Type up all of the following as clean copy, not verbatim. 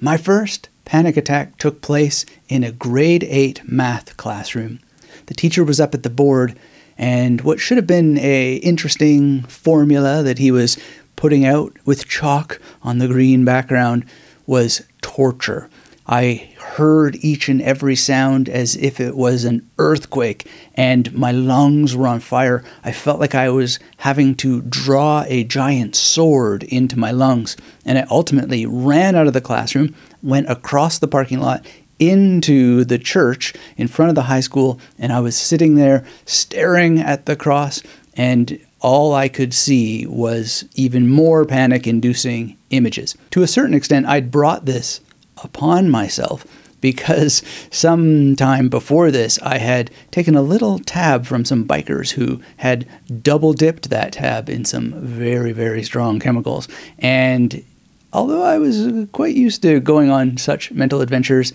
My first panic attack took place in a grade 8 math classroom. The teacher was up at the board, and what should have been an interesting formula that he was putting out with chalk on the green background was torture. I heard each and every sound as if it was an earthquake, and my lungs were on fire. I felt like I was having to draw a giant sword into my lungs, and I ultimately ran out of the classroom, went across the parking lot into the church in front of the high school, and I was sitting there staring at the cross, and all I could see was even more panic-inducing images. To a certain extent, I'd brought this upon myself because some time before this, I had taken a little tab from some bikers who had double-dipped that tab in some very, very strong chemicals. And although I was quite used to going on such mental adventures,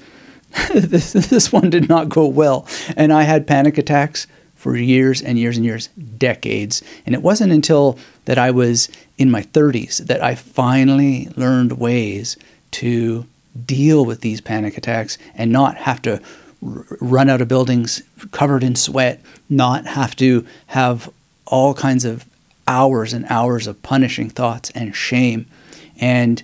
this one did not go well, and I had panic attacks for years and years and years, decades. And it wasn't until that I was in my 30s that I finally learned ways to deal with these panic attacks and not have to run out of buildings covered in sweat, not have to have all kinds of hours and hours of punishing thoughts and shame. And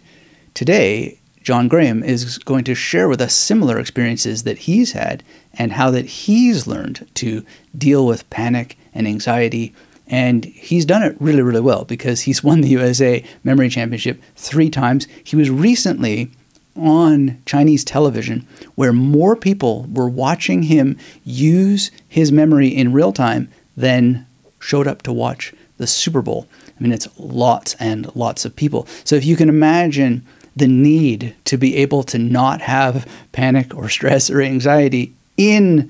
today, John Graham is going to share with us similar experiences that he's had and how that he's learned to deal with panic and anxiety. And he's done it really, really well because he's won the USA Memory Championship 3 times. He was recently on Chinese television where more people were watching him use his memory in real time than showed up to watch the Super Bowl. I mean, it's lots and lots of people. So if you can imagine the need to be able to not have panic or stress or anxiety in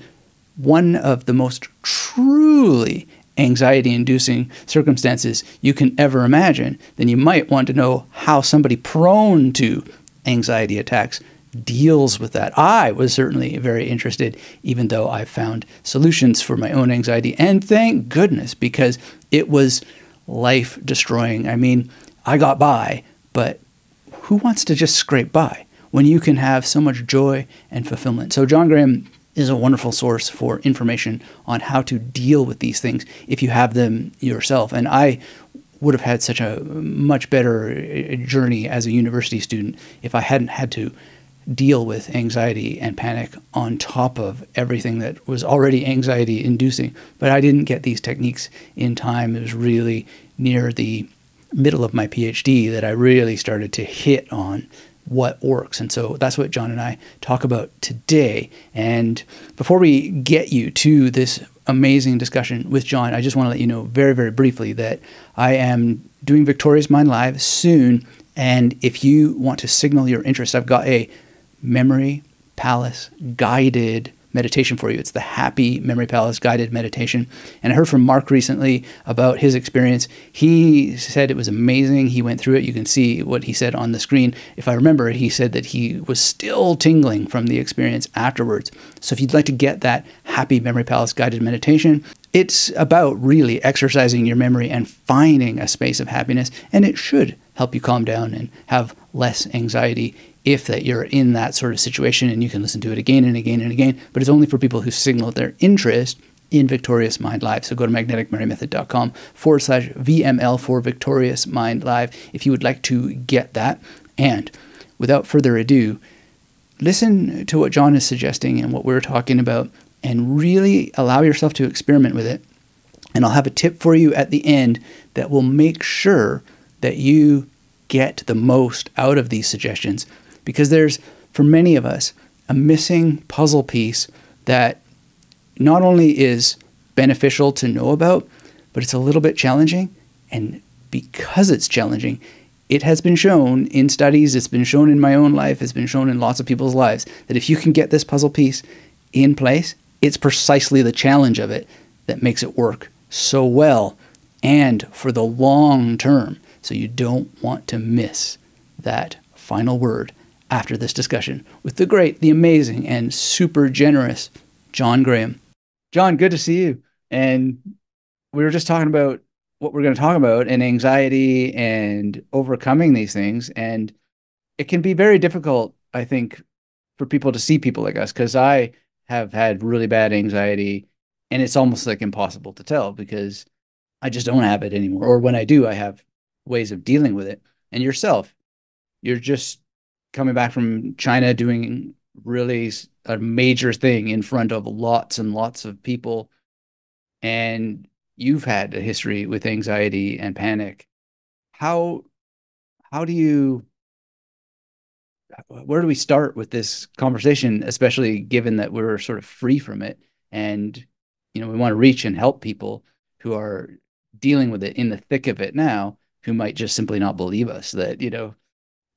one of the most truly anxiety-inducing circumstances you can ever imagine, then you might want to know how somebody prone to anxiety attacks deals with that. I was certainly very interested, even though I found solutions for my own anxiety. And thank goodness, because it was life-destroying. I mean, I got by, but who wants to just scrape by when you can have so much joy and fulfillment? So John Graham is a wonderful source for information on how to deal with these things if you have them yourself. And I would have had such a much better journey as a university student if I hadn't had to deal with anxiety and panic on top of everything that was already anxiety-inducing. But I didn't get these techniques in time. It was really near the middle of my PhD that I really started to hit on what works. And so that's what John and I talk about today. And before we get you to this amazing discussion with John, I just want to let you know very, very briefly that I am doing Victorious Mind Live soon. And if you want to signal your interest, I've got a Memory Palace guided meditation for you. It's the Happy Memory Palace guided meditation. And I heard from Mark recently about his experience. He said it was amazing. He went through it. You can see what he said on the screen. If I remember, he said that he was still tingling from the experience afterwards. So if you'd like to get that Happy Memory Palace guided meditation, it's about really exercising your memory and finding a space of happiness. And it should help you calm down and have less anxiety if that you're in that sort of situation, and you can listen to it again and again and again, but it's only for people who signal their interest in Victorious Mind Live. So go to magneticmerrymethod.com /VML for Victorious Mind Live if you would like to get that. And without further ado, listen to what John is suggesting and what we're talking about and really allow yourself to experiment with it. And I'll have a tip for you at the end that will make sure that you get the most out of these suggestions, because there's, for many of us, a missing puzzle piece that not only is beneficial to know about, but it's a little bit challenging. And because it's challenging, it has been shown in studies, it's been shown in my own life, it's been shown in lots of people's lives, that if you can get this puzzle piece in place, it's precisely the challenge of it that makes it work so well and for the long term. So you don't want to miss that final word after this discussion with the great, the amazing, and super generous John Graham. John, good to see you. And we were just talking about what we're going to talk about and anxiety and overcoming these things. And it can be very difficult I think, for people to see people like us, because I have had really bad anxiety, and it's almost like impossible to tell because I just don't have it anymore. Or when I do, I have ways of dealing with it. And yourself, you're just coming back from China doing really a major thing in front of lots and lots of people. And you've had a history with anxiety and panic. How do you, where do we start with this conversation, especially given that we're sort of free from it? And, you know, we want to reach and help people who are dealing with it in the thick of it now, who might just simply not believe us that, you know,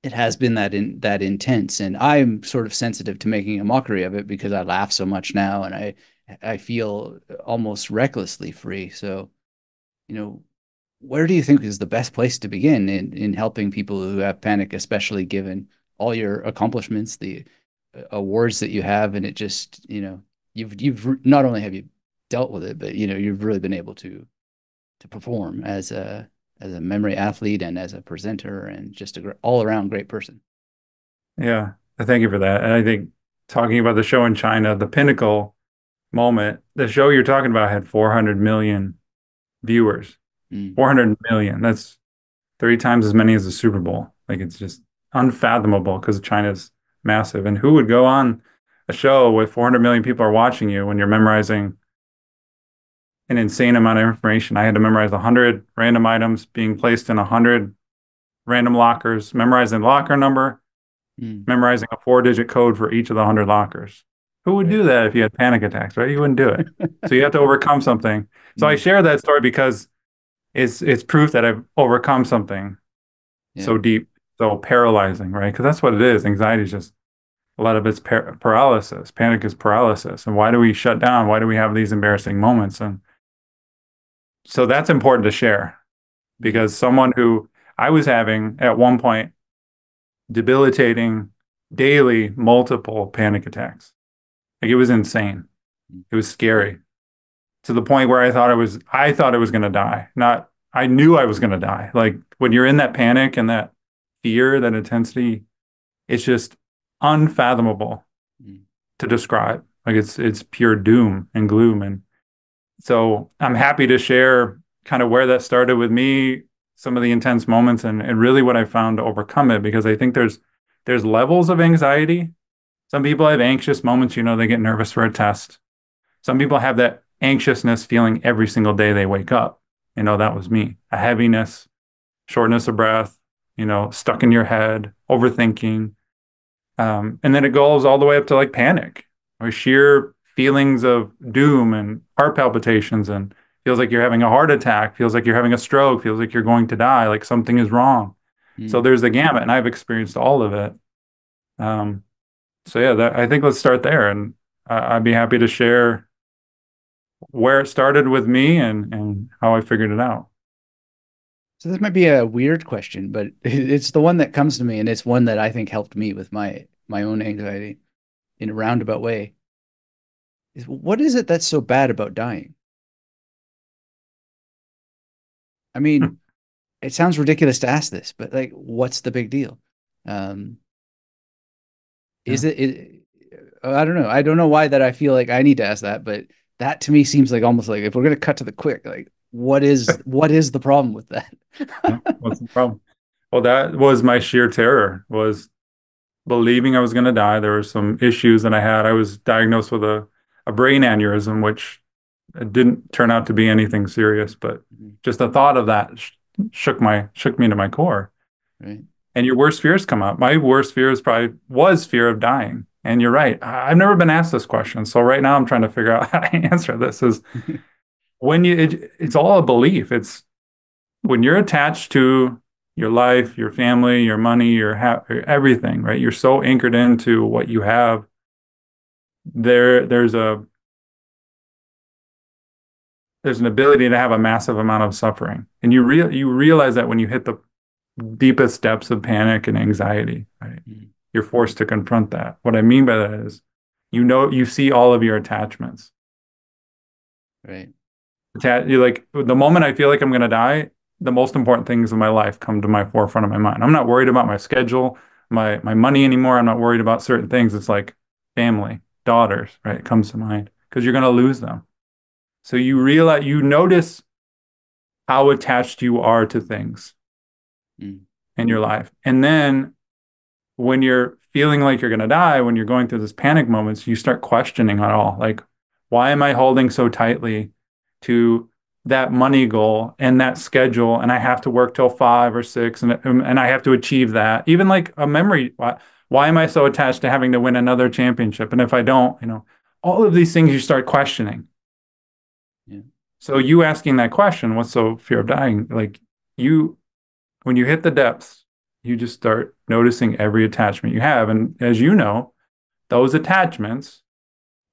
it has been that intense. And I'm sort of sensitive to making a mockery of it because I laugh so much now, and I feel almost recklessly free. So, you know, where do you think is the best place to begin in helping people who have panic, especially given all your accomplishments, the awards that you have? And it just, you know, you've not only have you dealt with it, but, you know, you've really been able to perform as a memory athlete and as a presenter and just an all-around great person. Yeah, thank you for that. And I think talking about the show in China, the pinnacle moment, the show you're talking about had 400 million viewers. 400 million. That's 3 times as many as the Super Bowl. Like, it's just unfathomable because China's massive. And who would go on a show with 400 million people are watching you when you're memorizing an insane amount of information? I had to memorize 100 random items being placed in 100 random lockers, memorizing the locker number, memorizing a 4-digit code for each of the 100 lockers. Who would do that if you had panic attacks, right? You wouldn't do it. So you have to overcome something. So I share that story because it's proof that I've overcome something so deep, so paralyzing, right? Because that's what it is. Anxiety is just, a lot of it's paralysis. Panic is paralysis. And why do we shut down? Why do we have these embarrassing moments? And so that's important to share, because someone who I was having at one point debilitating daily multiple panic attacks. Like, it was insane. It was scary to the point where I thought I was going to die. I knew I was going to die. Like, when you're in that panic and that fear, that intensity, it's just unfathomable to describe. Like, it's pure doom and gloom. And so I'm happy to share kind of where that started with me, some of the intense moments, and really what I found to overcome it, because I think there's levels of anxiety. Some people have anxious moments, you know, they get nervous for a test. Some people have that anxiousness feeling every single day they wake up. You know, that was me. A heaviness, shortness of breath, you know, stuck in your head, overthinking. And then it goes all the way up to like panic or sheer feelings of doom and heart palpitations, and feels like you're having a heart attack, feels like you're having a stroke, feels like you're going to die, like something is wrong. So there's the gamut, and I've experienced all of it. So yeah, I think let's start there, and I'd be happy to share where it started with me and how I figured it out. So this might be a weird question, but it's the one that comes to me, and it's one that I think helped me with my own anxiety in a roundabout way. Is, what is it that's so bad about dying? I mean, it sounds ridiculous to ask this, but like, what's the big deal? I don't know. I don't know why that I feel like I need to ask that, but that to me seems like almost like if we're going to cut to the quick, like what is the problem with that? What's the problem? Well, that was my sheer terror, was believing I was going to die. There were some issues that I had. I was diagnosed with a brain aneurysm, which didn't turn out to be anything serious, but just the thought of that shook me to my core. Right. And your worst fears come up. My worst fear was fear of dying. And you're right. I've never been asked this question. So right now I'm trying to figure out how to answer this. Is when it's all a belief. It's when you're attached to your life, your family, your money, your everything, right? You're so anchored into what you have. There's an ability to have a massive amount of suffering. And you realize that when you hit the deepest depths of panic and anxiety, right? You're forced to confront that. What I mean by that is, you know, you see all of your attachments. Right. You're like, the moment I feel like I'm going to die, the most important things in my life come to my forefront of my mind. I'm not worried about my schedule. my money anymore. I'm not worried about certain things. It's like family, daughters, right? It comes to mind because you're going to lose them. So you realize, you notice how attached you are to things in your life. And then when you're feeling like you're going to die, when you're going through this panic moments, you start questioning it all. Like, why am I holding so tightly to that money goal and that schedule? And I have to work till 5 or 6 and I have to achieve that. Even like a memory, why am I so attached to having to win another championship? And if I don't, you know, all of these things you start questioning. Yeah. So you asking that question, what's so fear of dying? Like you, when you hit the depths, you just start noticing every attachment you have. And as you know, those attachments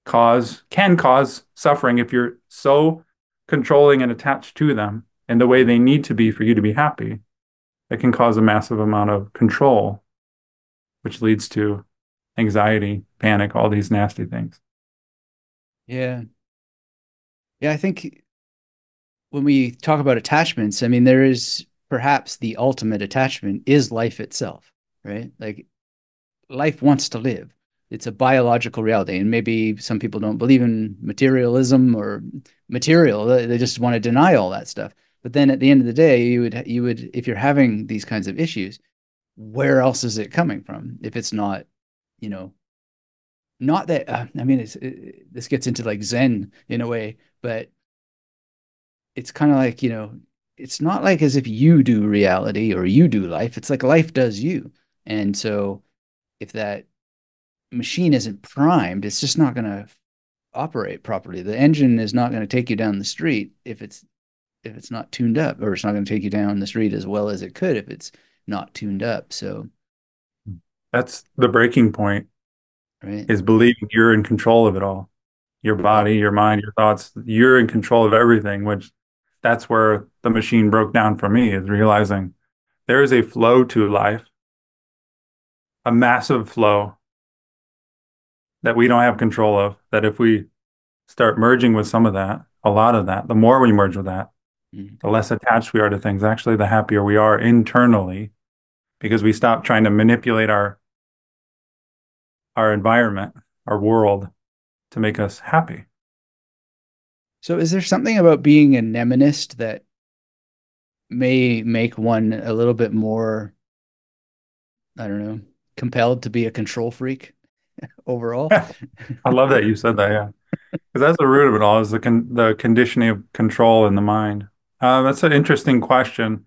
can cause suffering if you're so controlling and attached to them and the way they need to be for you to be happy. That can cause a massive amount of control, which leads to anxiety, panic, all these nasty things. Yeah. Yeah, I think when we talk about attachments, I mean, there is perhaps the ultimate attachment is life itself, right? Like life wants to live. It's a biological reality. And maybe some people don't believe in materialism or material. They just want to deny all that stuff. But then at the end of the day, you would, if you're having these kinds of issues, where else is it coming from? If it's not, you know, not that, I mean, this gets into like Zen in a way, but it's kind of like, you know, it's not like as if you do reality or you do life. It's like life does you. And so if that machine isn't primed, it's just not going to operate properly. The engine is not going to take you down the street if it's not tuned up, or it's not going to take you down the street as well as it could if it's not tuned up. So that's the breaking point, right? Is believing you're in control of it all. Your body, your mind, your thoughts, you're in control of everything, which that's where the machine broke down for me, is realizing there is a flow to life, a massive flow that we don't have control of, that if we start merging with some of that, a lot of that, the more we merge with that, the less attached we are to things. Actually, the happier we are internally, because we stop trying to manipulate our environment, our world, to make us happy. So is there something about being a mnemonist that may make one a little bit more, I don't know, compelled to be a control freak overall? I love that you said that, yeah. Because that's the root of it all, is the conditioning of control in the mind. That's an interesting question,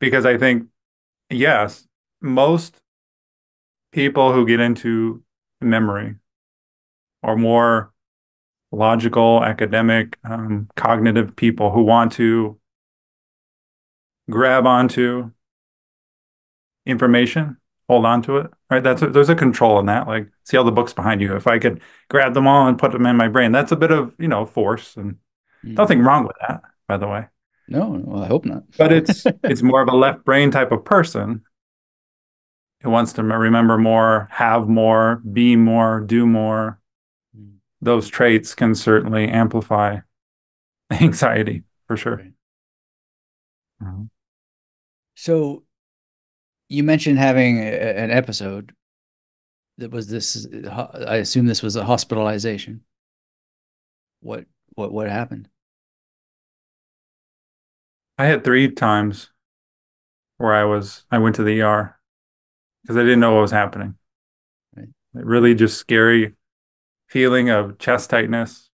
because I think, yes, most people who get into memory or more logical, academic, cognitive people who want to grab onto information, hold on to it, right? There's a control in that. Like, see all the books behind you. If I could grab them all and put them in my brain, that's a bit of, you know, force, and nothing wrong with that, by the way. No, well, I hope not. But it's more of a left brain type of person who wants to remember more, have more, be more, do more. Those traits can certainly amplify anxiety, for sure. Right. Mm-hmm. So you mentioned having an episode that was this, I assume this was a hospitalization. What happened? I had 3 times where I went to the ER because I didn't know what was happening. Right. Really just scary feeling of chest tightness,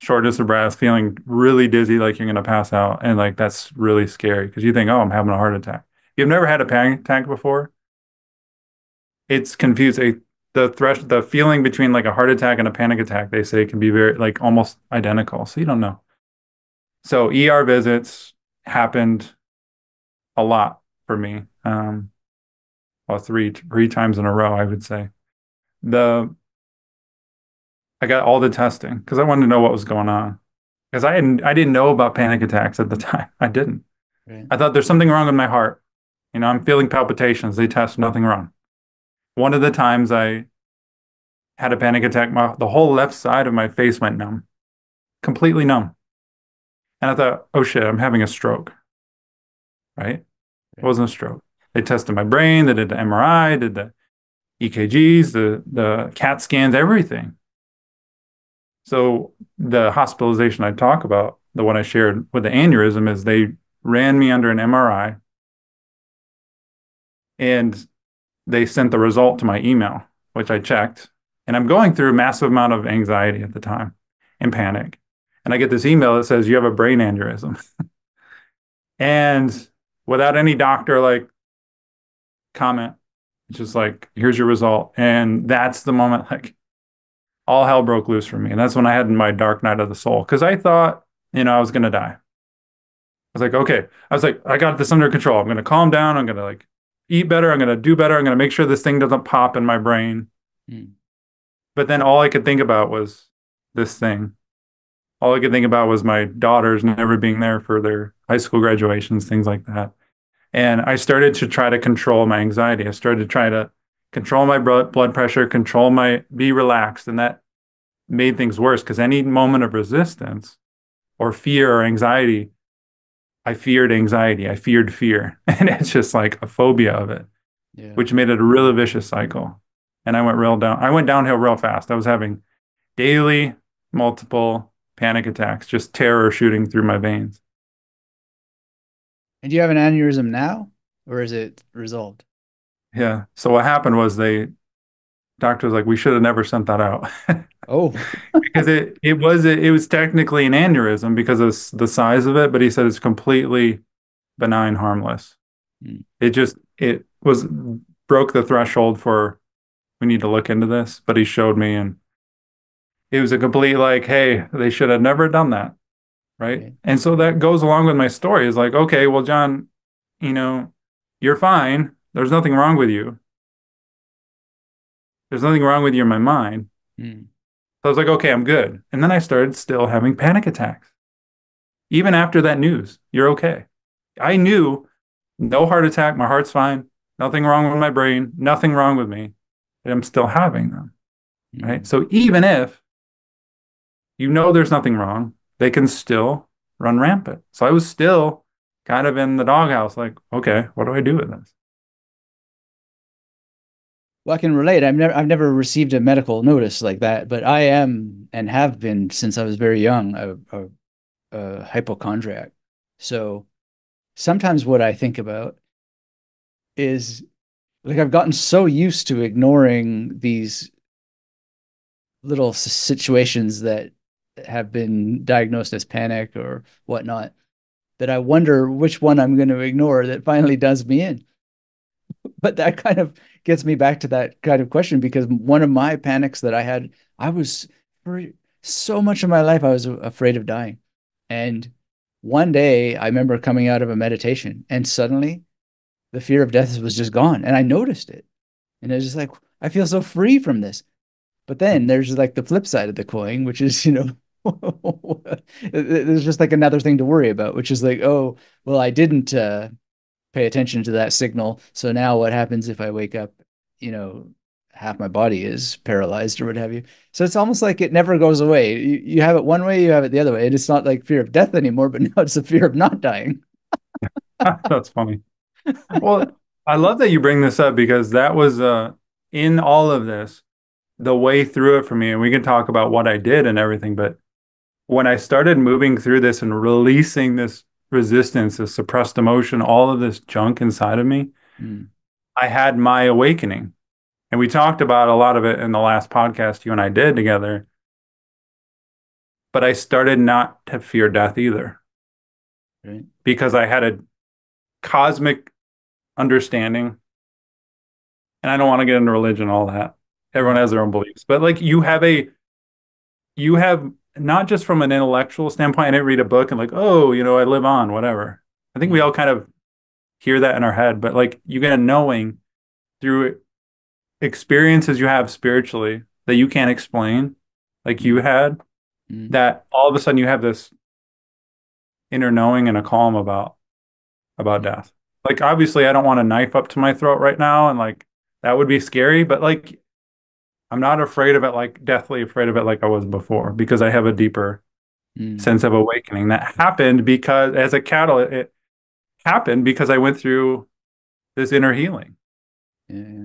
shortness of breath, feeling really dizzy, like you're going to pass out. And like, that's really scary because you think, oh, I'm having a heart attack. You've never had a panic attack before. It's confusing. The feeling between like a heart attack and a panic attack, they say, can be very, like, almost identical. So you don't know. So ER visits happened a lot for me. Well, three times in a row, I would say. I got all the testing because I wanted to know what was going on, because I didn't know about panic attacks at the time. I didn't. Right. I thought there's something wrong with my heart. You know, I'm feeling palpitations. They test, nothing wrong. One of the times I had a panic attack, the whole left side of my face went numb, completely numb. And I thought, oh shit, I'm having a stroke, right? It wasn't a stroke. They tested my brain, they did the MRI, did the EKGs, the CAT scans, everything. So the hospitalization I talk about, the one I shared with the aneurysm, is they ran me under an MRI and they sent the result to my email, which I checked. And I'm going through a massive amount of anxiety at the time and panic. And I get this email that says, you have a brain aneurysm. And without any doctor comment, it's just like, here's your result. And that's the moment all hell broke loose for me. And that's when I had my dark night of the soul. Because I thought, I was going to die. I was like, okay. I was like, I got this under control. I'm going to calm down. I'm going to eat better. I'm going to do better. I'm going to make sure this thing doesn't pop in my brain. Mm. But then all I could think about was this thing. All I could think about was my daughters never being there for their high school graduations, things like that. And I started to try to control my anxiety. I started to try to control my blood pressure, be relaxed. And that made things worse because any moment of resistance or fear or anxiety, I feared anxiety. I feared fear. And it's just a phobia of it, which made it a really vicious cycle. And I went downhill real fast. I was having daily multiple panic attacks, just terror shooting through my veins. And do you have an aneurysm now, or is it resolved? Yeah. So what happened was doctor was like, we should have never sent that out. Oh, because it was technically an aneurysm because of the size of it, but he said it's completely benign, harmless. Mm. It broke the threshold for, we need to look into this, but he showed me, and it was a complete hey, they should have never done that. Right. Okay. And so that goes along with my story is okay, well, John, you're fine. There's nothing wrong with you. There's nothing wrong with you in my mind. Mm. So I was like, okay, I'm good. And then I started still having panic attacks. Even after that news, you're okay. I knew no heart attack. My heart's fine. Nothing wrong with my brain. Nothing wrong with me. And I'm still having them. Mm. Right. So even if there's nothing wrong, they can still run rampant. So I was still kind of in the doghouse, okay, what do I do with this? Well, I can relate. I've never received a medical notice like that, but I am and have been since I was very young a hypochondriac. So sometimes what I think about is I've gotten so used to ignoring these little situations that have been diagnosed as panic or whatnot, that I wonder which one I'm going to ignore that finally does me in. But that kind of gets me back to that kind of question, because one of my panics that I had, for so much of my life, I was afraid of dying. And one day I remember coming out of a meditation and suddenly the fear of death was just gone. And I noticed it. And it was just I feel so free from this. But then there's the flip side of the coin, which is, there's just another thing to worry about, which is oh, well, I didn't pay attention to that signal. So now what happens if I wake up, half my body is paralyzed or what have you. So it's almost it never goes away. You have it one way, you have it the other way. And it's not fear of death anymore, but now it's the fear of not dying. That's funny. Well, I love that you bring this up, because that was in all of this, the way through it for me, and we can talk about what I did and everything, but when I started moving through this and releasing this resistance, this suppressed emotion, all of this junk inside of me, I had my awakening. And we talked about a lot of it in the last podcast you and I did together, but I started not to fear death either, right? Because I had a cosmic understanding, and I don't want to get into religion, all that. Everyone has their own beliefs, but you have not just from an intellectual standpoint. I didn't read a book and I live on, whatever. I think we all kind of hear that in our head, but you get a knowing through experiences you have spiritually that you can't explain, you had, that all of a sudden you have this inner knowing and a calm about death. Obviously I don't want a knife up to my throat right now. And that would be scary, but I'm not afraid of it, deathly afraid of it I was before, because I have a deeper sense of awakening. That happened because, as a catalyst, it happened because I went through this inner healing. Yeah.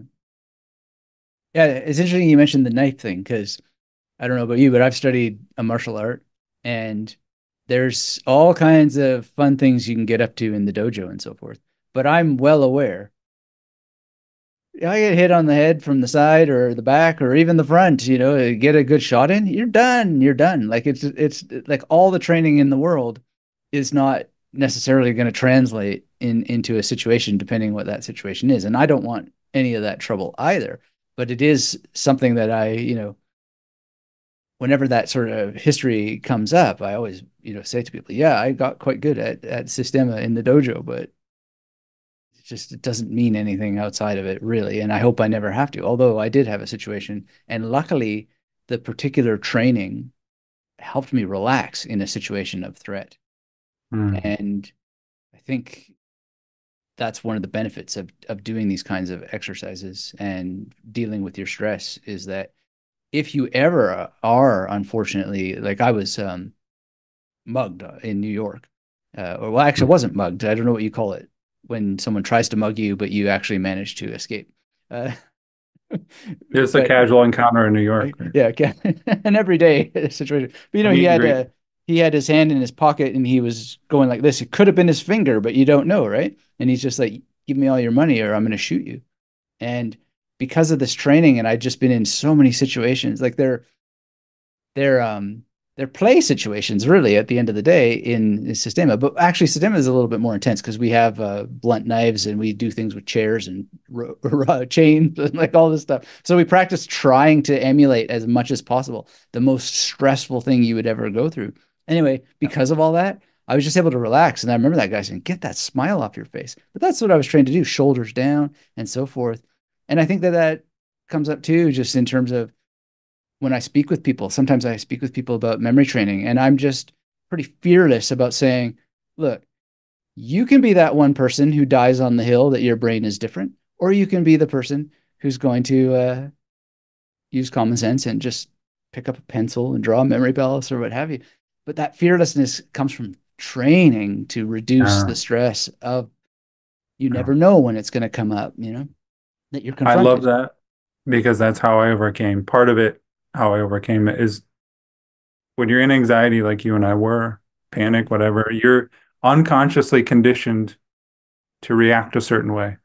Yeah, it's interesting you mentioned the knife thing, because I don't know about you, but I've studied a martial art, and there's all kinds of fun things you can get up to in the dojo and so forth. But I'm well aware. I get hit on the head from the side or the back or even the front, you know, get a good shot in, you're done. You're done. Like it's like all the training in the world is not necessarily going to translate into a situation, depending what that situation is. And I don't want any of that trouble either, but it is something that I, you know, whenever that sort of history comes up, I always, you know, say to people, yeah, I got quite good at Systema in the dojo, but it just, it doesn't mean anything outside of it really. And I hope I never have to, although I did have a situation, and luckily the particular training helped me relax in a situation of threat. Mm. And I think that's one of the benefits of doing these kinds of exercises and dealing with your stress, is that if you ever are, unfortunately, like I was mugged in New York, or well, actually I wasn't mugged. I don't know what you call it when someone tries to mug you, but you actually manage to escape. It's a casual encounter in New York. Yeah, an everyday situation. But, you know, he had his hand in his pocket and he was going like this. It could have been his finger, but you don't know, right? And he's just like, give me all your money or I'm going to shoot you. And because of this training, and I've just been in so many situations, like they're play situations really at the end of the day in Systema, but actually Systema is a little bit more intense because we have blunt knives and we do things with chairs and chains and like all this stuff. So we practice trying to emulate as much as possible the most stressful thing you would ever go through. Anyway, because of all that, I was just able to relax. And I remember that guy saying, get that smile off your face. But that's what I was trained to do, shoulders down and so forth. And I think that that comes up too, just in terms of when I speak with people. Sometimes I speak with people about memory training, and I'm just pretty fearless about saying, look, you can be that one person who dies on the hill that your brain is different, or you can be the person who's going to use common sense and just pick up a pencil and draw a memory palace or what have you. But that fearlessness comes from training to reduce the stress of, you never know when it's going to come up, you know? That you're confronted. I love that, because that's how I overcame. Part of it, how I overcame it, is when you're in anxiety, like you and I were, panic, whatever, you're unconsciously conditioned to react a certain way.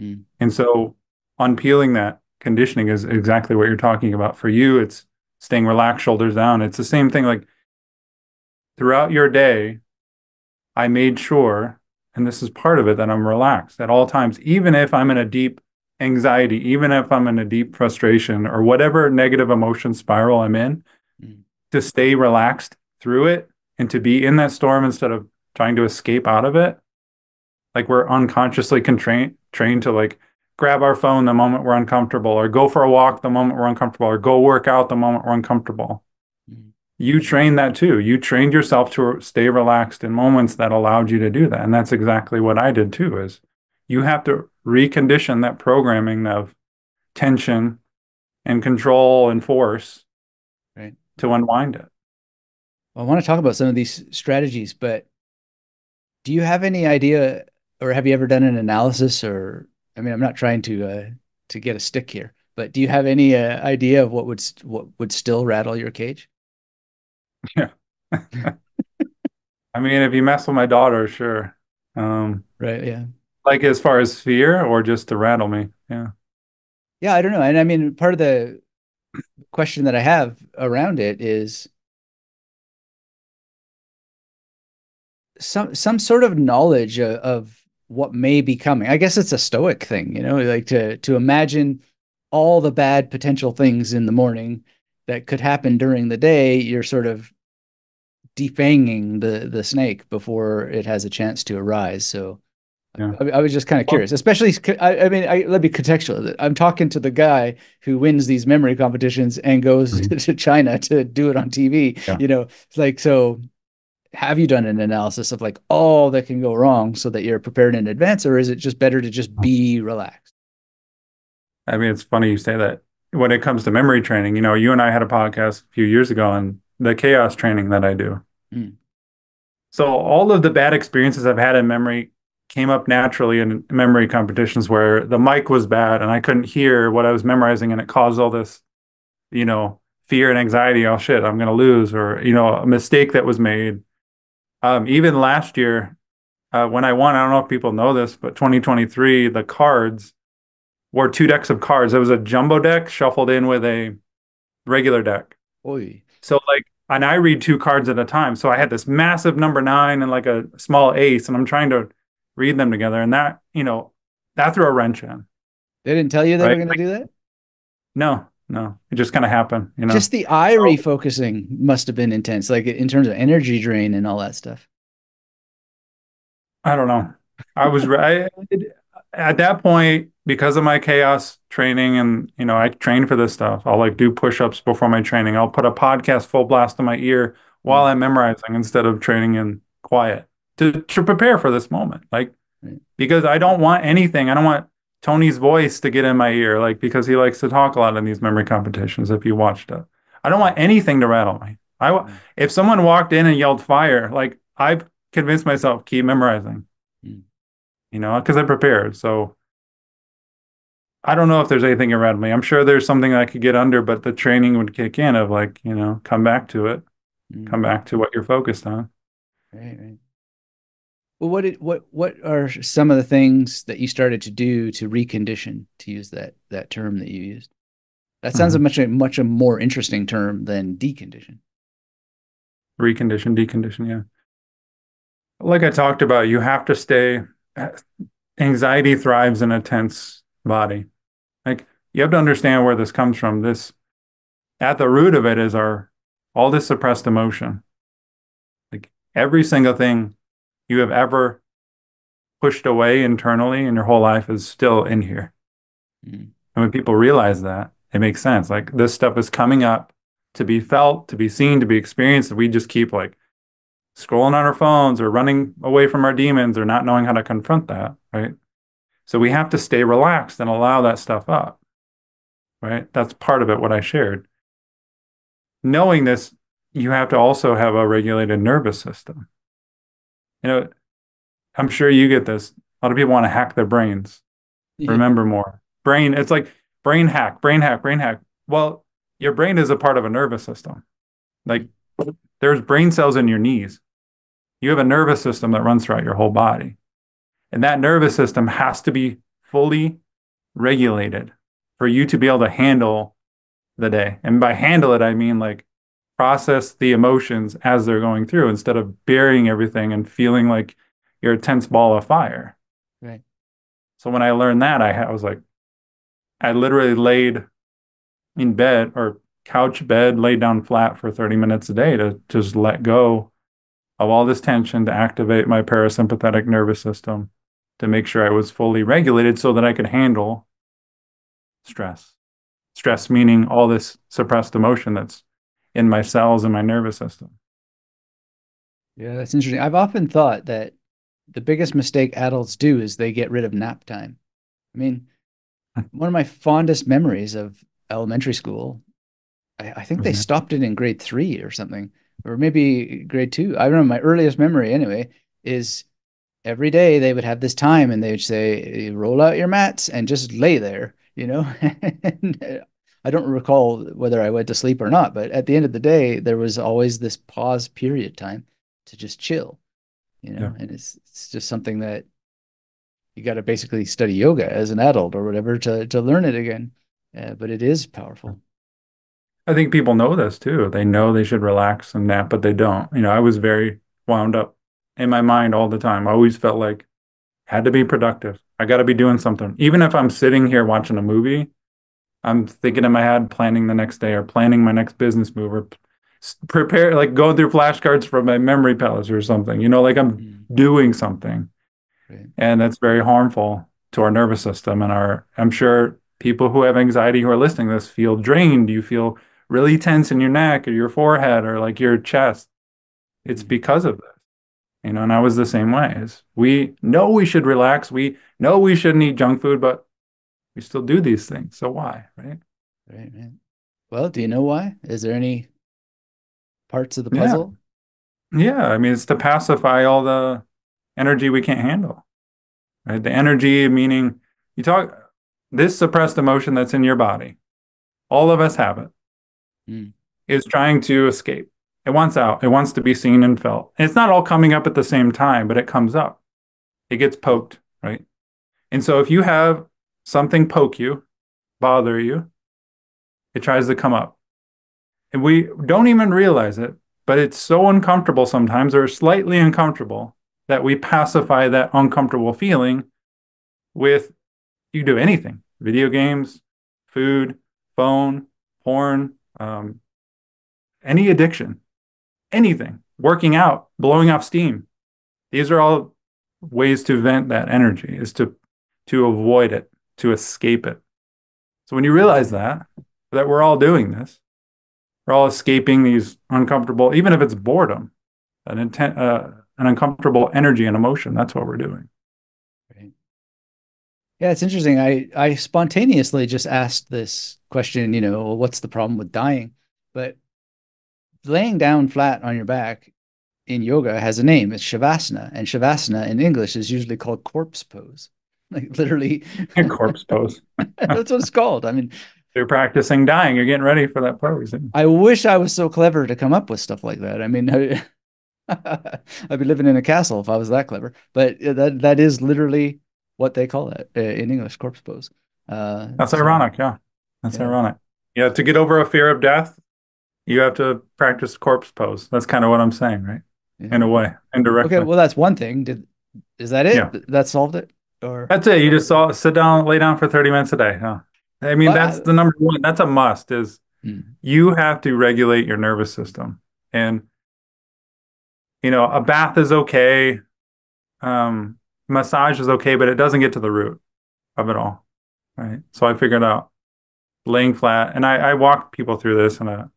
Mm. And so unpeeling that conditioning is exactly what you're talking about. For you, it's staying relaxed, shoulders down. It's the same thing. Like throughout your day, I made sure, and this is part of it, that I'm relaxed at all times, even if I'm in a deep anxiety, even if I'm in a deep frustration or whatever negative emotion spiral I'm in, to stay relaxed through it and to be in that storm instead of trying to escape out of it. Like we're unconsciously trained to like grab our phone the moment we're uncomfortable, or go for a walk the moment we're uncomfortable, or go work out the moment we're uncomfortable. You trained that too. You trained yourself to stay relaxed in moments that allowed you to do that. And that's exactly what I did too, is you have to recondition that programming of tension and control and force, right, to unwind it. Well, I want to talk about some of these strategies, but do you have any idea, or have you ever done an analysis, or, I mean, I'm not trying to get a stick here, but do you have any idea of what would still rattle your cage? Yeah. I mean, if you mess with my daughter, sure. Right. Yeah. Like as far as fear, or just to rattle me. Yeah. Yeah. I don't know. And I mean, part of the question that I have around it is some sort of knowledge of what may be coming. I guess it's a stoic thing, you know, like to imagine all the bad potential things in the morning that could happen during the day. You're sort of defanging the snake before it has a chance to arise. So yeah. I was just kind of curious, especially, I mean, let me contextualize it. I'm talking to the guy who wins these memory competitions and goes to China to do it on TV, yeah. You know, it's like, so have you done an analysis of like all that can go wrong so that you're prepared in advance, or is it just better to just be relaxed? I mean, it's funny you say that. When it comes to memory training, you know, you and I had a podcast a few years ago on the chaos training that I do. Mm. So all of the bad experiences I've had in memory came up naturally in memory competitions where the mic was bad and I couldn't hear what I was memorizing, and it caused all this, you know, fear and anxiety. Oh shit, I'm going to lose, or, you know, a mistake that was made. Even last year, when I won, I don't know if people know this, but 2023, the cards were two decks of cards. It was a jumbo deck shuffled in with a regular deck. Oy. So like, and I read two cards at a time. So I had this massive number 9 and like a small ace, and I'm trying to read them together. And that, you know, that threw a wrench in. They didn't tell you they were going to do that? No. It just kind of happened, you know. Just the eye refocusing must have been intense, like in terms of energy drain and all that stuff. I don't know. I was right at that point because of my chaos training, and, you know, I train for this stuff. I'll like do push-ups before my training. I'll put a podcast full blast in my ear while I'm memorizing instead of training in quiet to prepare for this moment. Like, because I don't want anything. I don't want Tony's voice to get in my ear, like, because he likes to talk a lot in these memory competitions. If you watched it, I don't want anything to rattle me. If someone walked in and yelled fire, like, I've convinced myself, keep memorizing, you know, because I prepared. So I don't know if there's anything around me. I'm sure there's something I could get under, but the training would kick in of like, you know, come back to it, come back to what you're focused on. Right. Well, what are some of the things that you started to do to recondition, to use that term that you used? That sounds a much more interesting term than decondition. Recondition, decondition, yeah. Like I talked about, you have to stay. Anxiety thrives in a tense body. Like, you have to understand where this comes from. This, at the root of it, is all this suppressed emotion. Like, every single thing you have ever pushed away internally in your whole life is still in here. And when people realize that, it makes sense. Like, this stuff is coming up to be felt, to be seen, to be experienced. We just keep like scrolling on our phones or running away from our demons or not knowing how to confront that, right? So we have to stay relaxed and allow that stuff up, right? That's part of it, what I shared. Knowing this, you have to also have a regulated nervous system. You know, I'm sure you get this. A lot of people want to hack their brains. Yeah. Remember more. Brain, it's like brain hack. Well, your brain is a part of a nervous system. Like, there's brain cells in your knees. You have a nervous system that runs throughout your whole body. And that nervous system has to be fully regulated for you to be able to handle the day. And by handle it, I mean like, process the emotions as they're going through instead of burying everything and feeling like you're a tense ball of fire. Right. So when I learned that, I was like, I literally laid in bed or couch bed, laid down flat for 30 minutes a day to just let go of all this tension, to activate my parasympathetic nervous system, to make sure I was fully regulated so that I could handle stress. Stress meaning all this suppressed emotion that's in my cells and my nervous system. Yeah, that's interesting. I've often thought that the biggest mistake adults do is they get rid of nap time. I mean, one of my fondest memories of elementary school, I think they stopped it in grade 3 or something, or maybe grade 2. I remember my earliest memory anyway is every day they would have this time and they would say, roll out your mats and just lay there, you know? And I don't recall whether I went to sleep or not, but at the end of the day, there was always this pause period time to just chill, you know, and it's just something that you got to basically study yoga as an adult or whatever to learn it again. But it is powerful. I think people know this too. They know they should relax and nap, but they don't. You know, I was very wound up in my mind all the time. I always felt like I had to be productive. I got to be doing something. Even if I'm sitting here watching a movie, I'm thinking in my head, planning the next day or planning my next business move or prepare, like going through flashcards from my memory palace or something, you know, like I'm doing something. Right. And that's very harmful to our nervous system. And I'm sure people who have anxiety who are listening to this feel drained. You feel really tense in your neck or your forehead or like your chest. It's because of this, you know, and I was the same way. We know we should relax. We know we shouldn't eat junk food, but we still do these things. So why, right? Right, man. Well, do you know why? Is there any parts of the puzzle? Yeah. I mean, it's to pacify all the energy we can't handle. right? The energy, meaning you talk, this suppressed emotion that's in your body, all of us have it, is trying to escape. It wants out. It wants to be seen and felt. And it's not all coming up at the same time, but it comes up. It gets poked, right? And so if you have something poke you, bother you, it tries to come up. And we don't even realize it, but it's so uncomfortable sometimes, or slightly uncomfortable, that we pacify that uncomfortable feeling with, you do anything, video games, food, phone, porn, any addiction, anything, working out, blowing off steam. These are all ways to vent that energy, is to avoid it, to escape it. So when you realize that we're all doing this, we're all escaping these uncomfortable, even if it's boredom, an uncomfortable energy and emotion. That's what we're doing. Right. Yeah, it's interesting. I spontaneously just asked this question, you know, what's the problem with dying? But laying down flat on your back in yoga has a name. It's Shavasana. And Shavasana in English is usually called corpse pose. Like literally. Corpse pose. That's what it's called. I mean, you're practicing dying. You're getting ready for that pose. I wish I was so clever to come up with stuff like that. I mean, I'd be living in a castle if I was that clever. But that is literally what they call it in English, corpse pose. That's ironic, yeah. That's ironic. Yeah, to get over a fear of death, you have to practice corpse pose. That's kind of what I'm saying, right? Yeah. In a way, indirectly. Okay, well, that's one thing. Is that it? Yeah. That solved it? Or that's it. You just sit down, lay down for 30 minutes a day. Huh? I mean, that's the number one. That's a must, is you have to regulate your nervous system. And you know, a bath is okay, massage is okay, but it doesn't get to the root of it all, right? So I figured out laying flat, and I walk people through this in a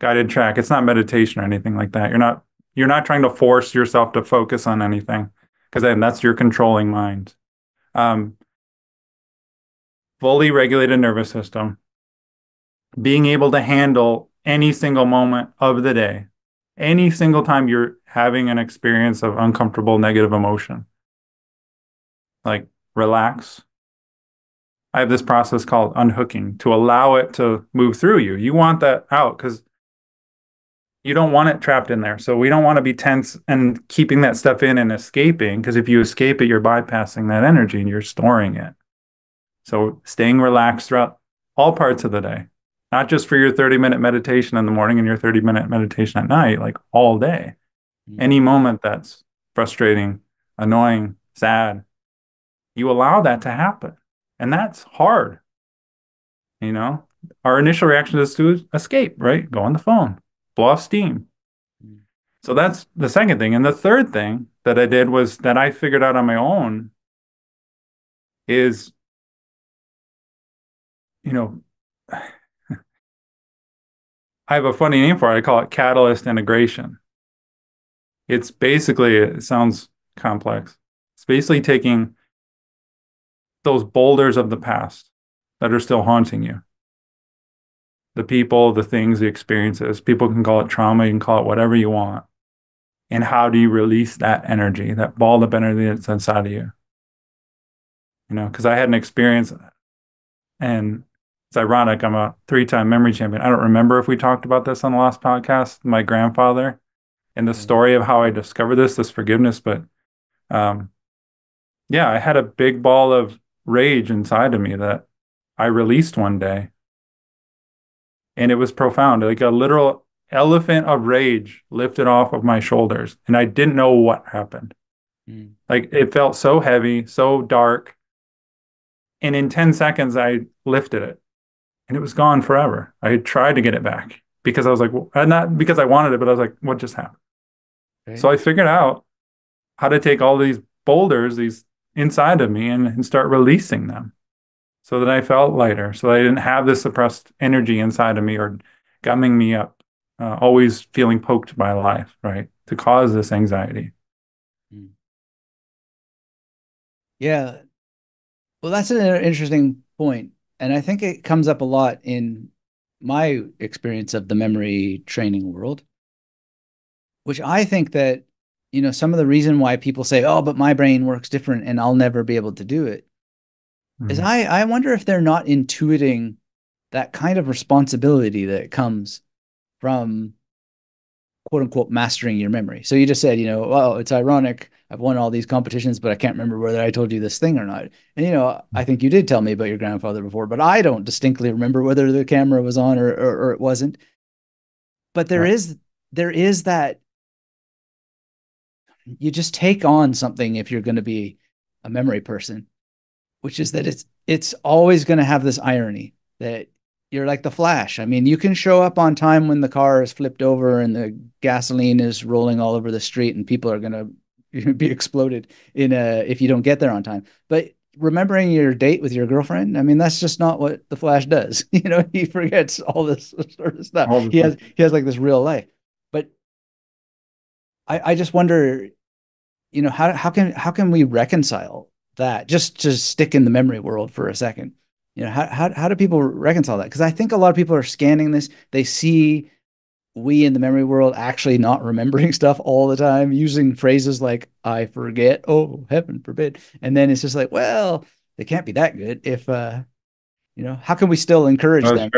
guided track. It's not meditation or anything like that. You're not trying to force yourself to focus on anything, because then that's your controlling mind. Fully regulated nervous system, being able to handle any single moment of the day. Any single time you're having an experience of uncomfortable negative emotion, like relax. I have this process called unhooking to allow it to move through you. You want that out because you don't want it trapped in there. So we don't want to be tense and keeping that stuff in and escaping, because if you escape it, you're bypassing that energy and you're storing it. So staying relaxed throughout all parts of the day. Not just for your 30-minute meditation in the morning and your 30-minute meditation at night, like all day. Any moment that's frustrating, annoying, sad, you allow that to happen. And that's hard. You know, our initial reaction is to escape, right? Go on the phone, blow off steam. So that's the second thing. And the third thing that I did was that I figured out on my own is, you know, I have a funny name for it. I call it catalyst integration. It's basically, it sounds complex. It's basically taking those boulders of the past that are still haunting you. The people, the things, the experiences. People can call it trauma. You can call it whatever you want. And how do you release that energy, that balled up energy that's inside of you? You know, because I had an experience, and it's ironic, I'm a 3-time memory champion. I don't remember if we talked about this on the last podcast, my grandfather, and the story of how I discovered this forgiveness. But yeah, I had a big ball of rage inside of me that I released one day. And it was profound, like a literal elephant of rage lifted off of my shoulders. And I didn't know what happened. Like it felt so heavy, so dark. And in 10 seconds, I lifted it. And it was gone forever. I tried to get it back because I was like, well, not because I wanted it, but I was like, what just happened? Okay. So I figured out how to take all these boulders, these inside of me, and start releasing them so that I felt lighter, so that I didn't have this suppressed energy inside of me or gumming me up, always feeling poked by life, right? To cause this anxiety. Yeah. Well, that's an interesting point. And I think it comes up a lot in my experience of the memory training world, which I think that you know, some of the reason why people say, oh, but my brain works different and I'll never be able to do it, is I wonder if they're not intuiting that kind of responsibility that comes from quote unquote mastering your memory. So you just said, you know, well, it's ironic. I've won all these competitions, but I can't remember whether I told you this thing or not. And, you know, I think you did tell me about your grandfather before, but I don't distinctly remember whether the camera was on or it wasn't. But there is that you just take on something if you're going to be a memory person, which is that it's always going to have this irony that you're like the Flash. I mean, you can show up on time when the car is flipped over and the gasoline is rolling all over the street and people are going to be exploded in if you don't get there on time. But remembering your date with your girlfriend, I mean, that's just not what the Flash does. You know, he forgets all this sort of stuff. He has like this real life. But I just wonder, you know, how can we reconcile that? Just to stick in the memory world for a second. You know, how do people reconcile that? Because I think a lot of people are scanning this. They see we in the memory world actually not remembering stuff all the time, using phrases like, I forget, oh, heaven forbid. And then it's just like, well, they can't be that good if, you know, how can we still encourage them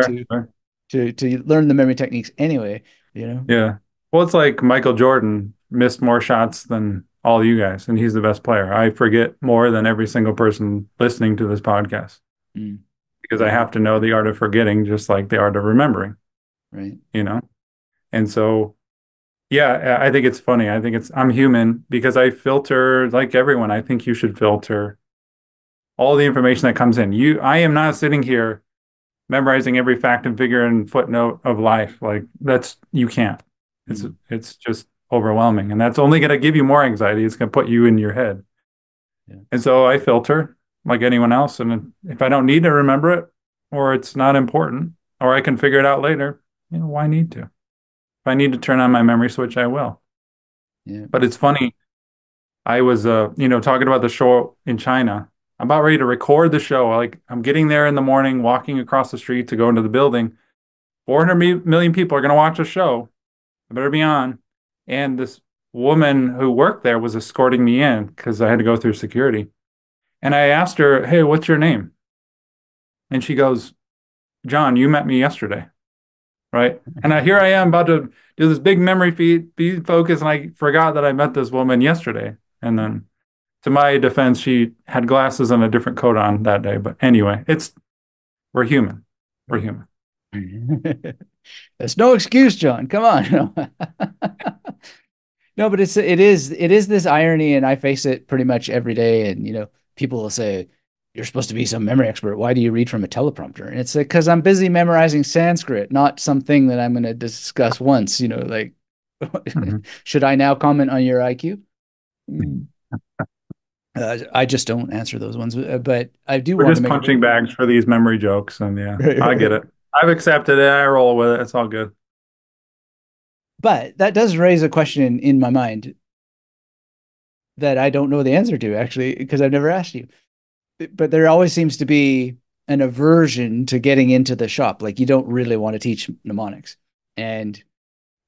to learn the memory techniques anyway, you know? Yeah. Well, it's like Michael Jordan missed more shots than all you guys, and he's the best player. I forget more than every single person listening to this podcast. Mm. Because I have to know the art of forgetting, just like the art of remembering. Right. You know? And so, yeah, I think it's funny. I think I'm human because I filter like everyone. I think you should filter all the information that comes in. I am not sitting here memorizing every fact and figure and footnote of life. Like you can't. It's just overwhelming. And that's only going to give you more anxiety. It's going to put you in your head. Yeah. And so I filter like anyone else. And if I don't need to remember it, or it's not important, or I can figure it out later, you know, why need to? If I need to turn on my memory switch, I will. Yeah. But it's funny. I was, you know, talking about the show in China. I'm about ready to record the show. Like, I'm getting there in the morning, walking across the street to go into the building. 400 million people are going to watch a show. I better be on. And this woman who worked there was escorting me in because I had to go through security. And I asked her, hey, what's your name? And she goes, John, you met me yesterday. Right. And here I am about to do this big memory feed focus. And I forgot that I met this woman yesterday. And then to my defense, she had glasses and a different coat on that day. But anyway, we're human. We're human. That's no excuse, John. Come on. No, but it is this irony, and I face it pretty much every day. And, you know, people will say, you're supposed to be some memory expert. Why do you read from a teleprompter? And it's like, because I'm busy memorizing Sanskrit, not something that I'm going to discuss once, you know, like, should I now comment on your IQ? I just don't answer those ones, but I do want to make punching bags for these memory jokes. And yeah, I get it. I've accepted it. I roll with it. It's all good. But that does raise a question in my mind that I don't know the answer to, actually, because I've never asked you. But there always seems to be an aversion to getting into the shop. Like, you don't really want to teach mnemonics, and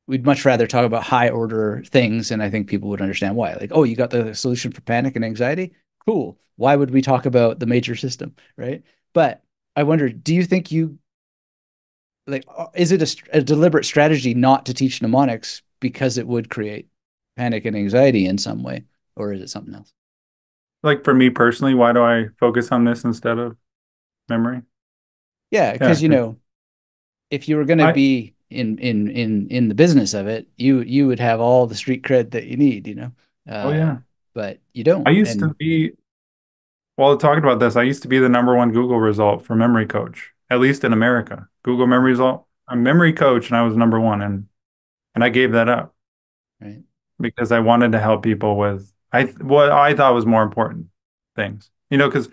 we'd much rather talk about high order things. And I think people would understand why. Like, oh, you got the solution for panic and anxiety. Cool. Why would we talk about the major system? Right. But I wonder, do you think is it a deliberate strategy not to teach mnemonics because it would create panic and anxiety in some way? Or is it something else? Like, for me personally, why do I focus on this instead of memory? Yeah, because, you know, if you were going to be in the business of it, you would have all the street cred that you need, you know? Oh, yeah. But you don't. I used to be, while talking about this, I used to be the #1 Google result for memory coach, at least in America. Google memory result, a memory coach, and I was #1. And I gave that up. Right. Because I wanted to help people with what I thought was more important things, you know, because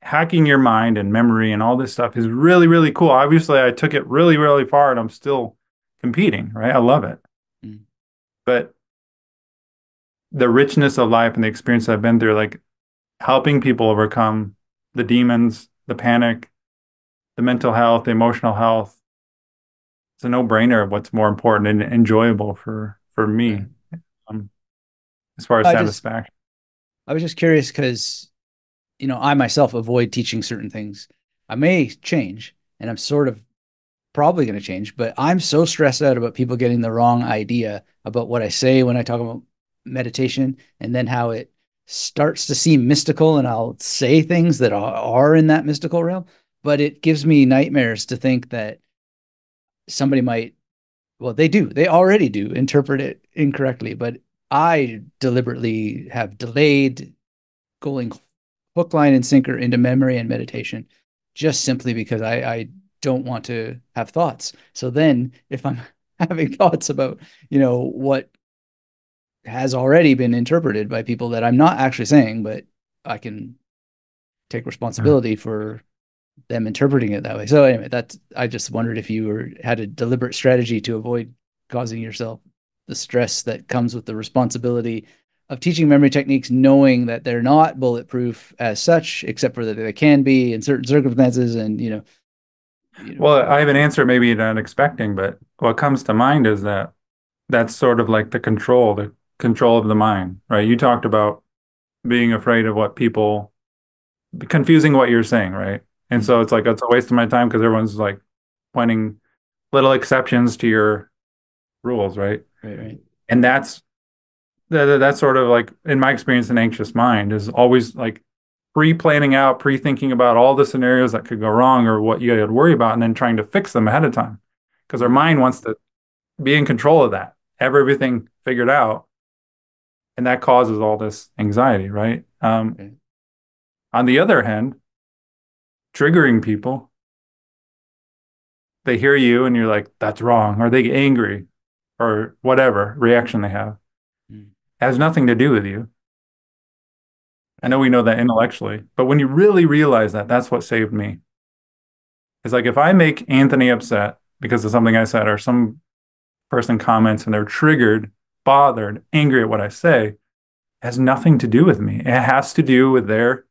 hacking your mind and memory and all this stuff is really, really cool. Obviously, I took it really, really far, and I'm still competing, right? I love it. Mm. But the richness of life and the experience I've been through, like helping people overcome the demons, the panic, the mental health, the emotional health, it's a no-brainer of what's more important and enjoyable for me. as far as satisfaction? I was just curious because, you know, I myself avoid teaching certain things. I may change, and I'm sort of probably going to change, but I'm so stressed out about people getting the wrong idea about what I say when I talk about meditation, and then how it starts to seem mystical, and I'll say things that are in that mystical realm, but it gives me nightmares to think that somebody might, well, they already do interpret it incorrectly, but I deliberately have delayed going hook, line, and sinker into memory and meditation just simply because I don't want to have thoughts. So then if I'm having thoughts about, you know, what has already been interpreted by people that I'm not actually saying, but I can take responsibility for them interpreting it that way. So anyway, I just wondered if you had a deliberate strategy to avoid causing yourself the stress that comes with the responsibility of teaching memory techniques, knowing that they're not bulletproof as such, except for that they can be in certain circumstances. And, you know. Well, I have an answer maybe you're not expecting, but what comes to mind is that that's sort of like the control of the mind, right? You talked about being afraid of what people, confusing what you're saying, right? And so it's like, it's a waste of my time because everyone's like pointing little exceptions to your rules, right? Right. And that's sort of like, in my experience, an anxious mind is always like pre-planning out, pre-thinking about all the scenarios that could go wrong or what you had to worry about, and then trying to fix them ahead of time because our mind wants to be in control of that, have everything figured out, and that causes all this anxiety, right? On the other hand, triggering people, they hear you and you're like, that's wrong, or they get angry, or whatever reaction they have, has nothing to do with you. I know we know that intellectually, but when you really realize that, that's what saved me. It's like, if I make Anthony upset because of something I said, or some person comments and they're triggered, bothered, angry at what I say, it has nothing to do with me. It has to do with their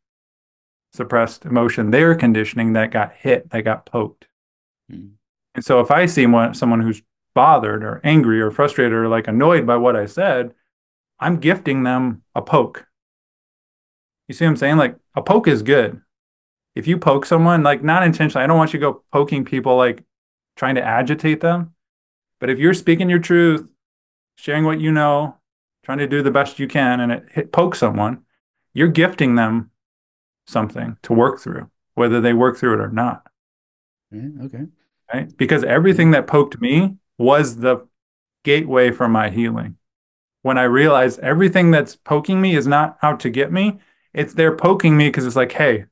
suppressed emotion, their conditioning that got hit, that got poked. And so if I see someone who's bothered or angry or frustrated or like annoyed by what I said, I'm gifting them a poke. You see what I'm saying? Like, a poke is good. If you poke someone, like, not intentionally, I don't want you to go poking people, like trying to agitate them. But if you're speaking your truth, sharing what you know, trying to do the best you can, and it pokes someone, you're gifting them something to work through, whether they work through it or not. Okay. Right? Because everything that poked me was the gateway for my healing. When I realized everything that's poking me is not out to get me, it's they're poking me because it's like, hey,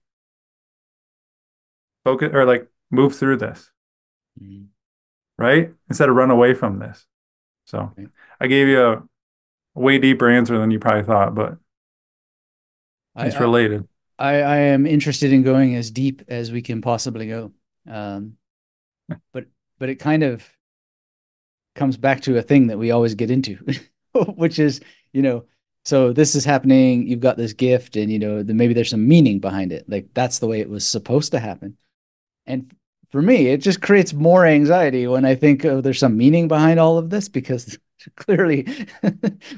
focus, or like, move through this, right? Instead of run away from this. So I gave you a way deeper answer than you probably thought, but it's related. I am interested in going as deep as we can possibly go. But it kind of comes back to a thing that we always get into, which is, you know, so this is happening, you've got this gift, and, you know, maybe there's some meaning behind it. Like, that's the way it was supposed to happen. And for me, it just creates more anxiety when I think, oh, there's some meaning behind all of this, because clearly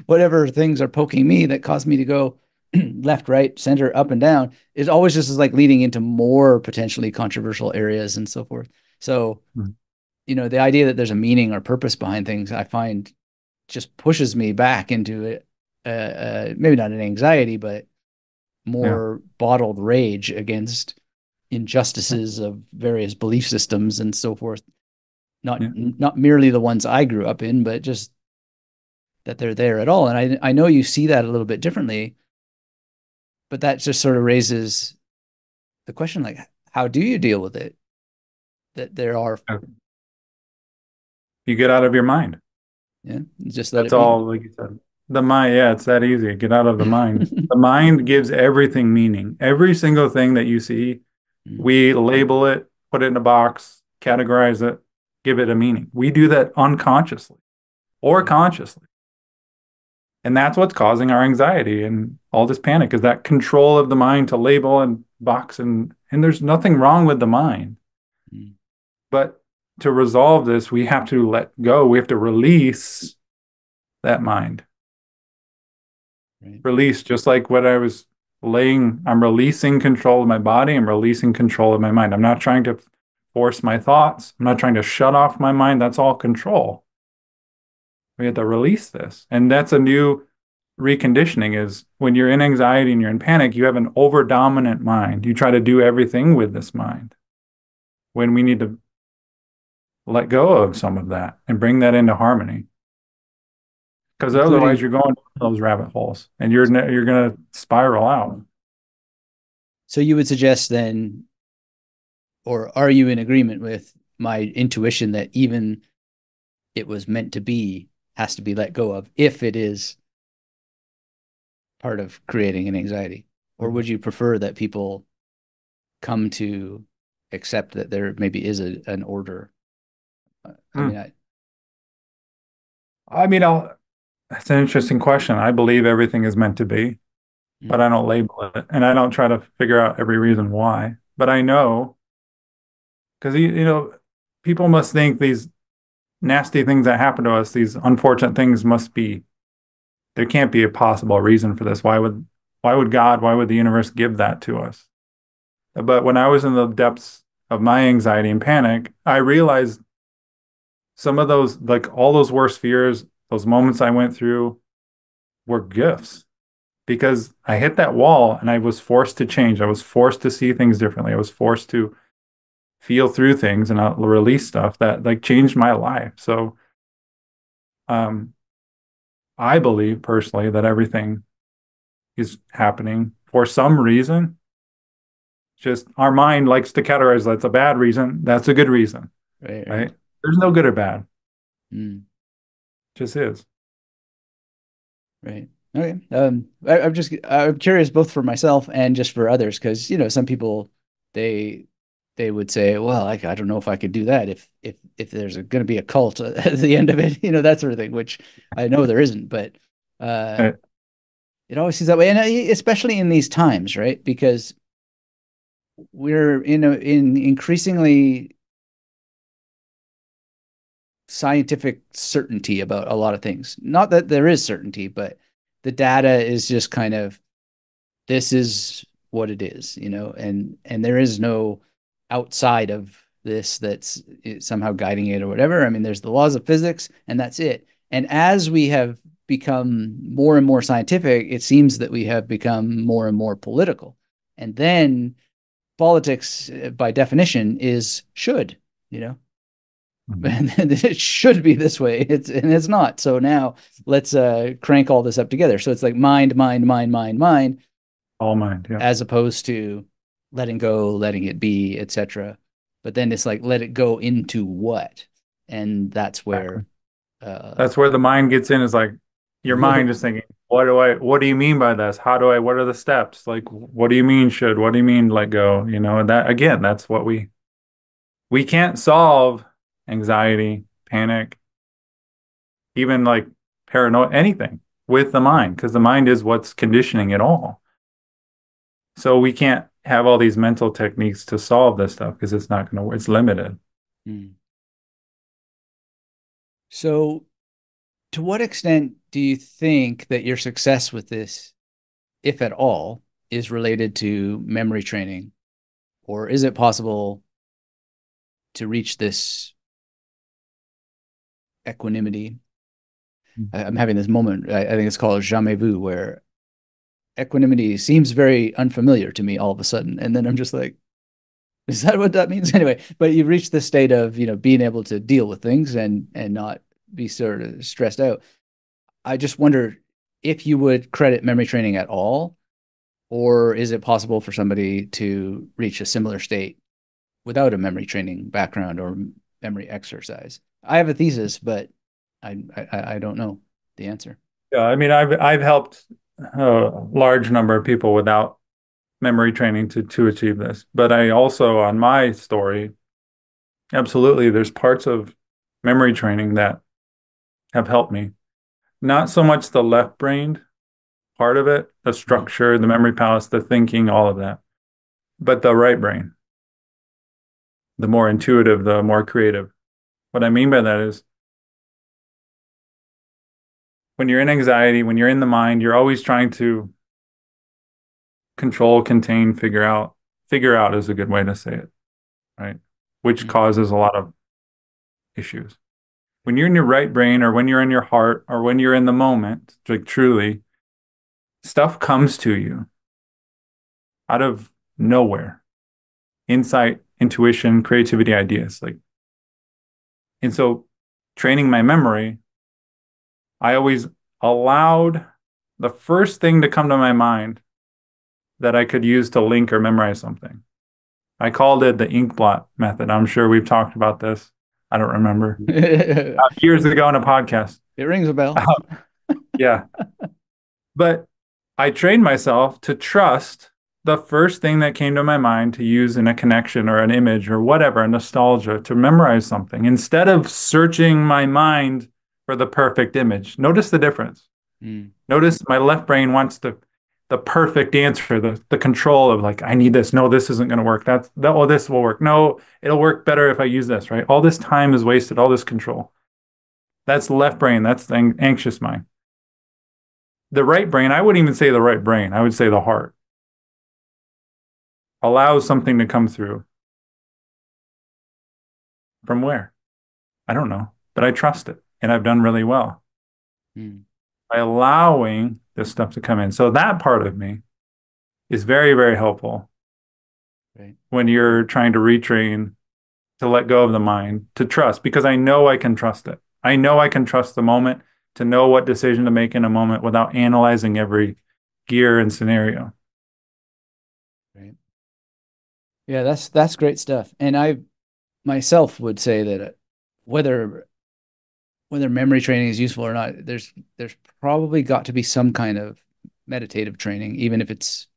whatever things are poking me that cause me to go left, right, center, up and down is always just like leading into more potentially controversial areas and so forth. So, you know, the idea that there's a meaning or purpose behind things, I find just pushes me back into it. Maybe not an anxiety, but more bottled rage against injustices of various belief systems and so forth. Not merely the ones I grew up in, but just that they're there at all. And I know you see that a little bit differently, but that just sort of raises the question, like, how do you deal with it? That there are, you get out of your mind. Yeah, just let it be. That's all, like you said. The mind, yeah, it's that easy. Get out of the mind. The mind gives everything meaning. Every single thing that you see, we label it, put it in a box, categorize it, give it a meaning. We do that unconsciously or consciously. And that's what's causing our anxiety and all this panic, is that control of the mind to label and box. And there's nothing wrong with the mind. But to resolve this, we have to let go. We have to release that mind. Right. Release, just like what I was laying, I'm releasing control of my body. I'm releasing control of my mind. I'm not trying to force my thoughts. I'm not trying to shut off my mind. That's all control. We have to release this. And that's a new reconditioning, is when you're in anxiety and you're in panic, you have an over-dominant mind. You try to do everything with this mind. When we need to let go of some of that and bring that into harmony. Because otherwise you're going down those rabbit holes and you're going to spiral out. So you would suggest then, or are you in agreement with my intuition that even it was meant to be has to be let go of if it is part of creating an anxiety? Or would you prefer that people come to accept that there maybe is an order? That's an interesting question. I believe everything is meant to be, but I don't label it. And I don't try to figure out every reason why. But I know, because, people must think these nasty things that happen to us, these unfortunate things must be, there can't be a possible reason for this. Why would God, why would the universe give that to us? But when I was in the depths of my anxiety and panic, I realized some of those, like all those worst fears, those moments I went through were gifts, because I hit that wall and I was forced to change. I was forced to see things differently. I was forced to feel through things and release stuff that like changed my life. So I believe personally that everything is happening for some reason. Just our mind likes to categorize that's a bad reason, that's a good reason. Right? There's no good or bad. Just is. Right. Okay. I'm curious both for myself and just for others, because some people they would say, well, I don't know if I could do that if there's going to be a cult at the end of it, that sort of thing, which I know there isn't, but it always seems that way, and especially in these times, right? Because we're in increasingly scientific certainty about a lot of things. Not that there is certainty, but the data is just kind of, this is what it is, and there is no outside of this that's somehow guiding it or whatever. I mean, there's the laws of physics and that's it. And as we have become more and more scientific, it seems that we have become more and more political. And then politics, by definition, is should, and it should be this way. It's not. So now let's crank all this up together. So it's like mind, all mind, yeah. As opposed to letting go, letting it be, etc. But then it's like, let it go into what? And that's where the mind gets in. Is like your mind is thinking, what do you mean by this? What are the steps? Like, what do you mean should? What do you mean let go? And that again, that's what we can't solve. Anxiety, panic, even like paranoia, anything with the mind, because the mind is what's conditioning it all. So we can't have all these mental techniques to solve this stuff, because it's not going to work. It's limited. So to what extent do you think that your success with this, if at all, is related to memory training? Or is it possible to reach this equanimity? I'm having this moment, I think it's called jamais vu, where equanimity seems very unfamiliar to me all of a sudden. And then I'm just like, is that what that means? Anyway, but you reach this state of, being able to deal with things and not be sort of stressed out. I just wonder if you would credit memory training at all, or is it possible for somebody to reach a similar state without a memory training background or memory exercise? I have a thesis, but I don't know the answer. Yeah, I've helped a large number of people without memory training to achieve this. But I also, on my story, absolutely, there's parts of memory training that have helped me. Not so much the left-brained part of it, the structure, the memory palace, the thinking, all of that, but the right brain. The more intuitive, the more creative. What I mean by that is when you're in anxiety, when you're in the mind, you're always trying to control, contain, figure out. Figure out is a good way to say it, right? Which causes a lot of issues. When you're in your right brain, or when you're in your heart, or when you're in the moment, like truly, stuff comes to you out of nowhere. Insight, intuition, creativity, ideas. And so training my memory, I always allowed the first thing to come to my mind that I could use to link or memorize something. I called it the ink blot method. I'm sure we've talked about this. I don't remember. Years ago on a podcast. It rings a bell. Yeah. But I trained myself to trust the first thing that came to my mind to use in a connection or an image or whatever, a nostalgia, to memorize something, instead of searching my mind for the perfect image. Notice the difference. Notice my left brain wants the perfect answer, the control of like, I need this. No, this isn't going to work. Oh, this will work. No, it'll work better if I use this, right? All this time is wasted, all this control. That's left brain. That's the anxious mind. The right brain, I wouldn't even say the right brain. I would say the heart. Allows something to come through. From where? I don't know, but I trust it. And I've done really well. By allowing this stuff to come in. So that part of me is very, very helpful when you're trying to retrain to let go of the mind, to trust, because I know I can trust it. I know I can trust the moment, to know what decision to make in a moment without analyzing every gear and scenario. Right. Yeah, that's great stuff. And I myself would say that whether memory training is useful or not, there's probably got to be some kind of meditative training, even if it's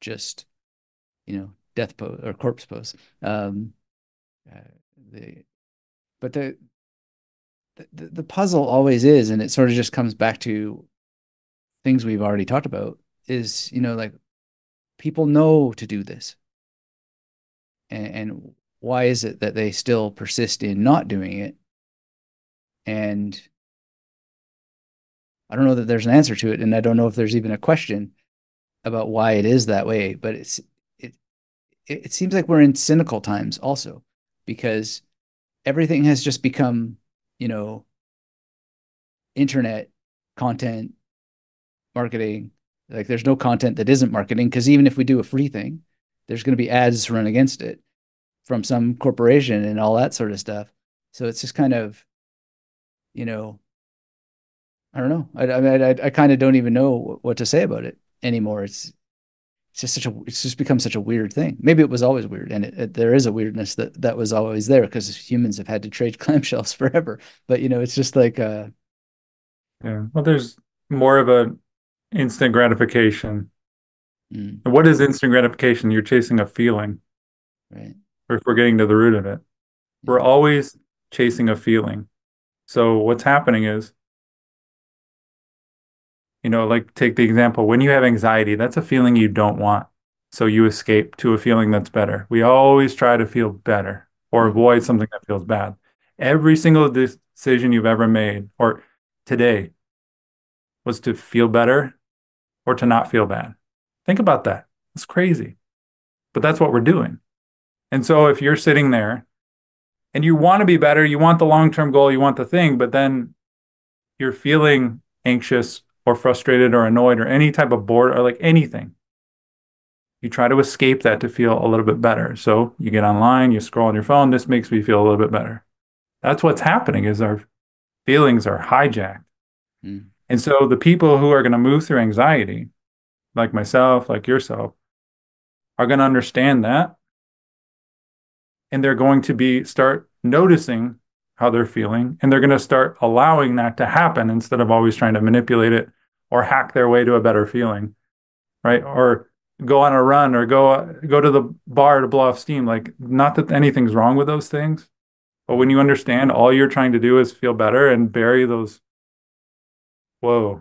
just, death pose or corpse pose. But the puzzle always is, and it sort of just comes back to things we've already talked about, is, people know to do this. And why is it that they still persist in not doing it? And I don't know that there's an answer to it, and I don't know if there's even a question about why it is that way. But it seems like we're in cynical times also, because everything has just become, internet content, marketing. Like there's no content that isn't marketing, because even if we do a free thing, there's going to be ads run against it from some corporation and all that sort of stuff. So it's just kind of, I don't know. I kind of don't even know what to say about it anymore. It's just become such a weird thing. Maybe it was always weird, and there is a weirdness that was always there, because humans have had to trade clamshells forever. But it's just like, yeah. Well, there's more of an instant gratification. What is instant gratification? You're chasing a feeling, right? Or if we're getting to the root of it, we're always chasing a feeling. So what's happening is, take the example, when you have anxiety, that's a feeling you don't want. So you escape to a feeling that's better. We always try to feel better or avoid something that feels bad. Every single decision you've ever made or today was to feel better or to not feel bad. Think about that. It's crazy. But that's what we're doing. And so if you're sitting there, and you want to be better, you want the long-term goal, you want the thing, but then you're feeling anxious or frustrated or annoyed or any type of bored or like anything. You try to escape that to feel a little bit better. So you get online, you scroll on your phone, this makes me feel a little bit better. That's what's happening, is our feelings are hijacked. And so the people who are going to move through anxiety, like myself, like yourself, are going to understand that. And they're going to start noticing how they're feeling, and they're going to start allowing that to happen instead of always trying to manipulate it or hack their way to a better feeling, right? Or go on a run or go to the bar to blow off steam. Like, not that anything's wrong with those things, but when you understand all you're trying to do is feel better and bury those, whoa,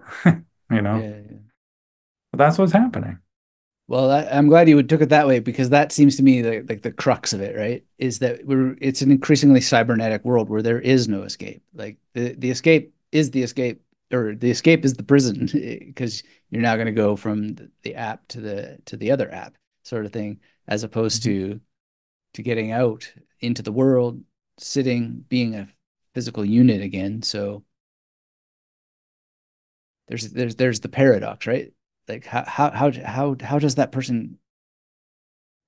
Yeah. But that's what's happening. Well, I'm glad you took it that way, because that seems to me like the crux of it, right? Is that it's an increasingly cybernetic world where there is no escape. Like the escape is the escape or the escape is the prison, because you're now going to go from the app to the other app sort of thing, as opposed to getting out into the world, sitting, being a physical unit again. So there's the paradox, right? Like how does that person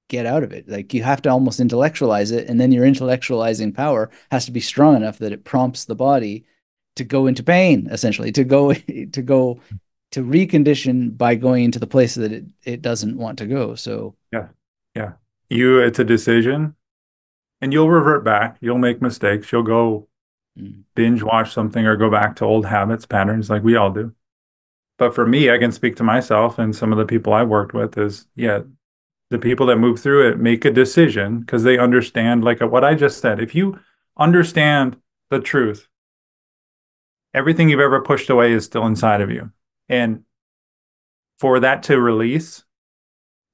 get out of it? Like, you have to almost intellectualize it, and then your intellectualizing power has to be strong enough that it prompts the body to go into pain, essentially, to go to recondition by going into the place that it doesn't want to go. So yeah, it's a decision, and you'll revert back. You'll make mistakes. You'll go binge watch something or go back to old habits, patterns, like we all do. But for me, I can speak to myself and some of the people I worked with is, yeah, the people that move through it make a decision because they understand, like what I just said. If you understand the truth, everything you've ever pushed away is still inside of you. And for that to release,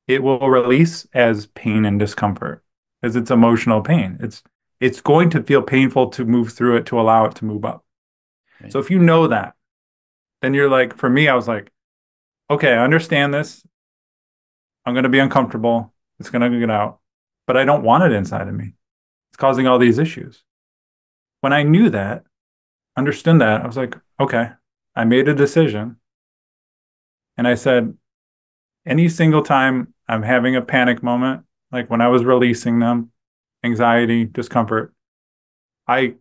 it will release as pain and discomfort, because it's emotional pain. It's going to feel painful to move through it, to allow it to move up. Right. So if you know that, then you're like, for me, I was like, okay, I understand this. I'm going to be uncomfortable. It's going to get out, but I don't want it inside of me. It's causing all these issues. When I knew that, understood that, I was like, okay, I made a decision. And I said, any single time I'm having a panic moment, like when I was releasing them, anxiety, discomfort, I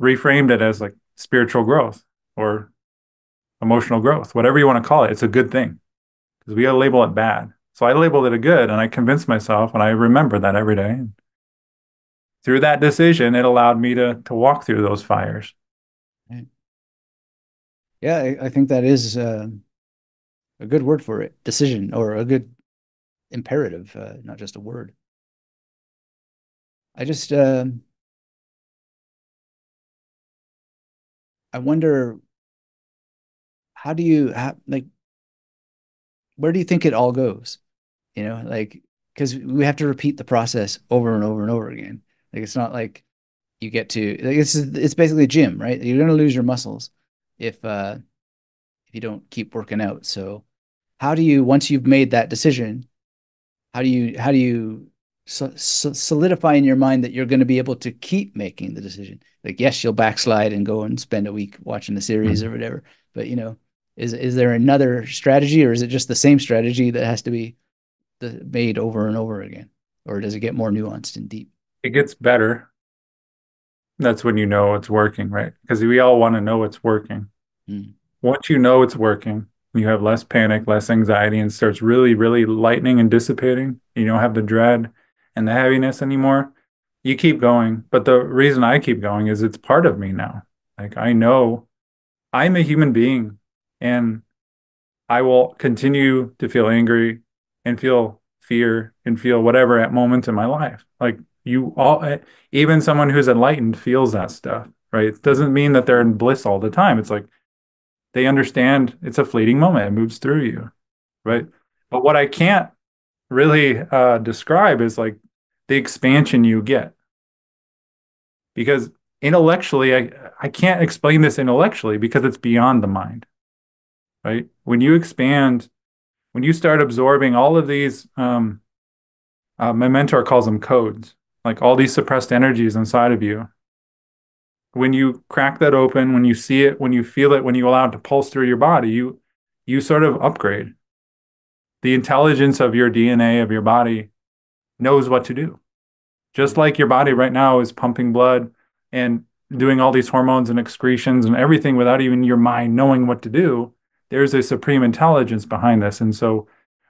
reframed it as like spiritual growth or emotional growth, whatever you want to call it. It's a good thing, because we label it bad. So I labeled it a good, and I convinced myself, and I remember that every day. And through that decision, it allowed me to walk through those fires. Right. Yeah, I think that is a good word for it, decision, or a good imperative, not just a word. I wonder, where do you think it all goes? You know, like, because we have to repeat the process over and over and over again. Like, it's not like you get to, like, it's basically a gym, right? You're going to lose your muscles if you don't keep working out. So how do you, once you've made that decision, how do you solidify in your mind that you're going to be able to keep making the decision? Like, yes, you'll backslide and go and spend a week watching the series or whatever, but you know, is there another strategy, or is it just the same strategy that has to be made over and over again? Or does it get more nuanced and deep? It gets better. That's when you know it's working, right? Because we all want to know it's working. Mm. Once you know it's working, you have less panic, less anxiety, and starts really, really lightening and dissipating. You don't have the dread and the heaviness anymore. You keep going. But the reason I keep going is it's part of me now. Like, I know I'm a human being. And I will continue to feel angry and feel fear and feel whatever at moments in my life. Like, you all, even someone who's enlightened feels that stuff, right? It doesn't mean that they're in bliss all the time. It's like they understand it's a fleeting moment. It moves through you, right? But what I can't really describe is like the expansion you get. Because intellectually, I can't explain this intellectually because it's beyond the mind. Right? When you expand, when you start absorbing all of these, my mentor calls them codes, like all these suppressed energies inside of you. When you crack that open, when you see it, when you feel it, when you allow it to pulse through your body, you sort of upgrade. The intelligence of your DNA, of your body, knows what to do. Just like your body right now is pumping blood and doing all these hormones and excretions and everything without even your mind knowing what to do. There's a supreme intelligence behind this. And so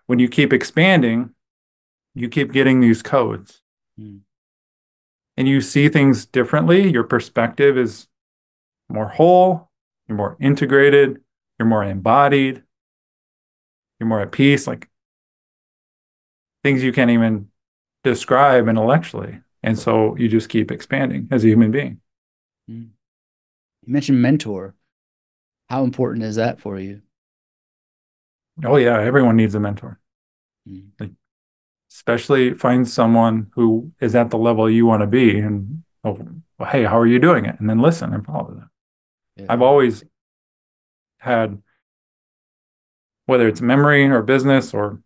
when you keep expanding, you keep getting these codes. Mm. And you see things differently. Your perspective is more whole. You're more integrated. You're more embodied. You're more at peace. Like, things you can't even describe intellectually. And so you just keep expanding as a human being. Mm. You mentioned mentor. How important is that for you? Oh, yeah. Everyone needs a mentor. Mm. Like, especially find someone who is at the level you want to be. And, oh, well, hey, how are you doing it? And then listen and follow them. Yeah. I've always had, whether it's memory or business or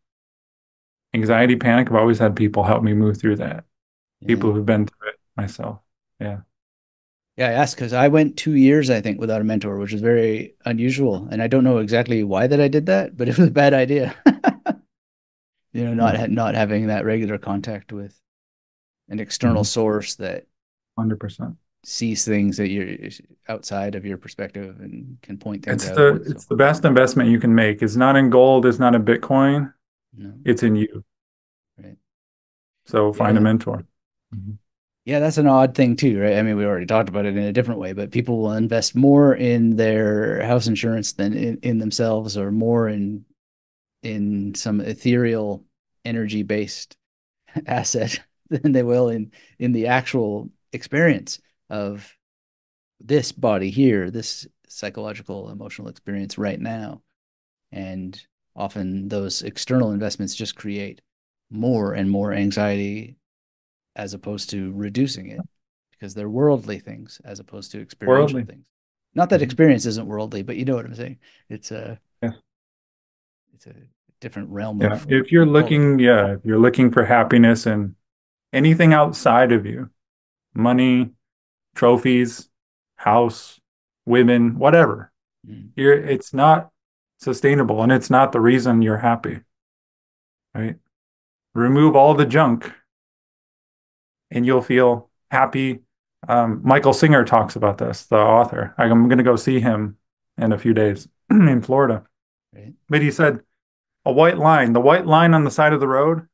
anxiety, panic, I've always had people help me move through that. Yeah. People who've been through it, myself. Yeah. Yeah, I asked because I went 2 years, I think, without a mentor, which is very unusual. And I don't know exactly why that I did that, but it was a bad idea. You know, not having that regular contact with an external source that 100% sees things that you're outside of your perspective and can point things out. It's the best investment you can make. It's not in gold. It's not in Bitcoin. No. It's in you. Right. So find a mentor. Mm-hmm. Yeah, that's an odd thing too, right? I mean, we already talked about it in a different way, but people will invest more in their house insurance than in themselves, or more in some ethereal energy-based asset than they will in the actual experience of this body here, this psychological, emotional experience right now. And often those external investments just create more and more anxiety as opposed to reducing it, because they're worldly things as opposed to experiential things. Not that experience isn't worldly, but you know what I'm saying. It's a different realm. Yeah. If you're looking for happiness and anything outside of you, money, trophies, house, women, whatever, it's not sustainable, and it's not the reason you're happy, right? Remove all the junk and you'll feel happy. Michael Singer talks about this, the author. I'm going to go see him in a few days in Florida. Right. But he said, a white line, the white line on the side of the road,